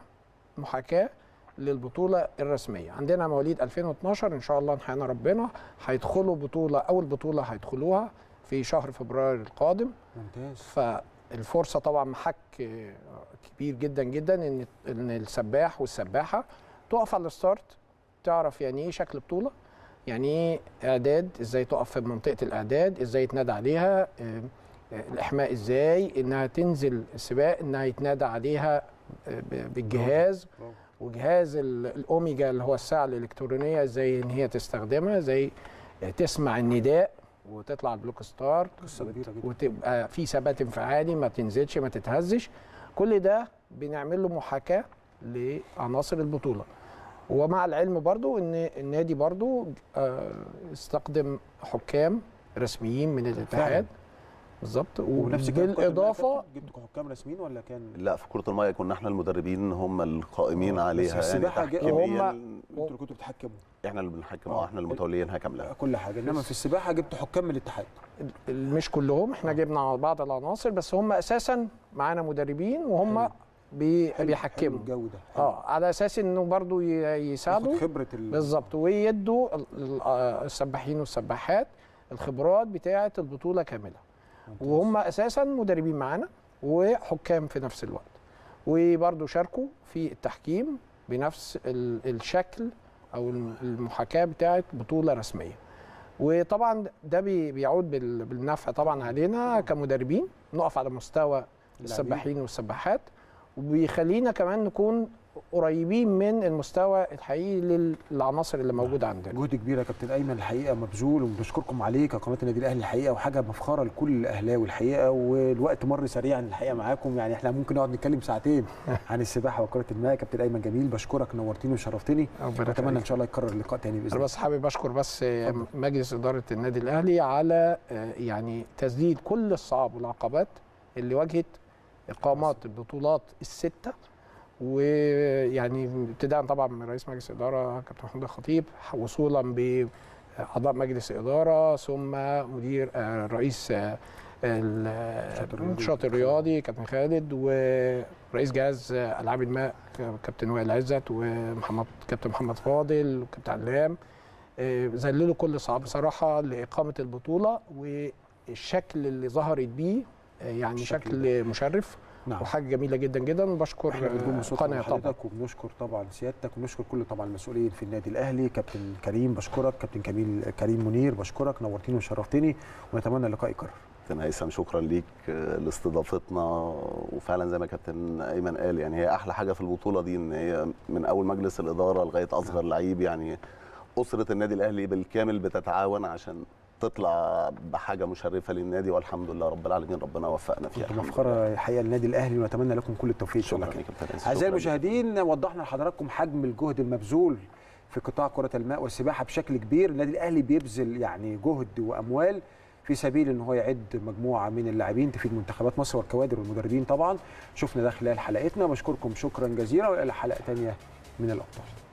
محاكاة للبطولة الرسمية. عندنا مواليد 2012 إن شاء الله نحيينا ربنا هيدخلوا بطولة، أول بطولة هيدخلوها في شهر فبراير القادم. ممتاز. الفرصة طبعا محك كبير جدا جدا ان السباح والسباحة تقف على الستارت، تعرف يعني ايه شكل بطولة، يعني ايه اعداد، ازاي تقف في منطقة الاعداد، ازاي يتنادى عليها، الاحماء ازاي، انها تنزل السباق، انها يتنادى عليها بالجهاز، وجهاز الاوميجا اللي هو الساعة الالكترونية ازاي ان هي تستخدمها، ازاي تسمع النداء وتطلع البلوك ستار، وتبقى في ثبات انفعالي، ما تنزلش ما تتهزش. كل ده بنعمل له محاكاه لعناصر البطوله. ومع العلم برضو ان النادي برضو استخدم حكام رسميين من الاتحاد. بالظبط. ونفس بالاضافه جبتوا حكام رسميين ولا كان؟ لا، في كره الميه كنا احنا المدربين هم القائمين عليها، يعني انتوا اللي كنتوا بتحكموا، احنا اللي بنحكم، احنا المتوليين هكملها كل حاجه. انما في السباحه جبتوا حكام من الاتحاد؟ مش كلهم، احنا جبنا بعض العناصر بس هم اساسا معانا مدربين وهم بيحكموا الجو ده على اساس انه برضو يساعدوا خبره بالظبط، ويدوا السباحين والسباحات الخبرات بتاعه البطوله كامله. وهم اساسا مدربين معانا وحكام في نفس الوقت، وبرضو شاركوا في التحكيم بنفس الشكل او المحاكاه بتاعه بطوله رسميه. وطبعا ده بيعود بالنفع طبعا علينا كمدربين، نقف على مستوى السباحين والسباحات، وبيخلينا كمان نكون قريبين من المستوى الحقيقي للعناصر اللي موجوده عندنا. جهد كبير يا كابتن ايمن الحقيقه مبذول، وبشكركم عليه كقناه النادي الاهلي الحقيقه، وحاجه مفخره لكل الاهلاوي الحقيقه. والوقت مر سريعا الحقيقه معاكم، يعني احنا ممكن نقعد نتكلم ساعتين عن السباحه وكره الماء. كابتن ايمن جميل بشكرك، نورتني وشرفتني، واتمنى ان شاء الله يتكرر اللقاء تاني باذن الله. بس حابب اشكر مجلس اداره النادي الاهلي على يعني تسديد كل الصعاب والعقبات اللي واجهت اقامات البطولات السته، ويعني ابتداء طبعا من رئيس مجلس الاداره كابتن محمود الخطيب، وصولا باعضاء مجلس الاداره، ثم مدير رئيس النشاط الرياضي كابتن خالد، ورئيس جهاز العاب الماء كابتن وائل عزت، ومحمد كابتن محمد فاضل وكابتن علام. ذللوا كل صعاب بصراحه لاقامه البطوله، والشكل اللي ظهرت بيه يعني شكل مشرف نعم. وحاجه جميله جدا جدا. وبشكر قناه حضرتك وبنشكر طبعا سيادتك وبنشكر كل طبعا المسؤولين في النادي الاهلي. كابتن كريم بشكرك، كابتن كميل كريم منير بشكرك، نورتيني وشرفتني ونتمنى اللقاء يكرر. كابتن هيثم شكرا ليك لاستضافتنا، وفعلا زي ما كابتن ايمن قال يعني هي احلى حاجه في البطوله دي ان هي من اول مجلس الاداره لغايه اصغر لعيب، يعني اسره النادي الاهلي بالكامل بتتعاون عشان تطلع بحاجه مشرفه للنادي، والحمد لله رب العالمين ربنا وفقنا فيها. كنت مفخره الحقيقه النادي الاهلي ونتمنى لكم كل التوفيق. شكرا لك اعزائي المشاهدين، وضحنا لحضراتكم حجم الجهد المبذول في قطاع كره الماء والسباحه بشكل كبير. النادي الاهلي بيبذل يعني جهد واموال في سبيل ان هو يعد مجموعه من اللاعبين تفيد منتخبات مصر والكوادر والمدربين. طبعا شفنا ده خلال حلقتنا، بشكركم شكرا جزيلا والى حلقه ثانيه من الابطال.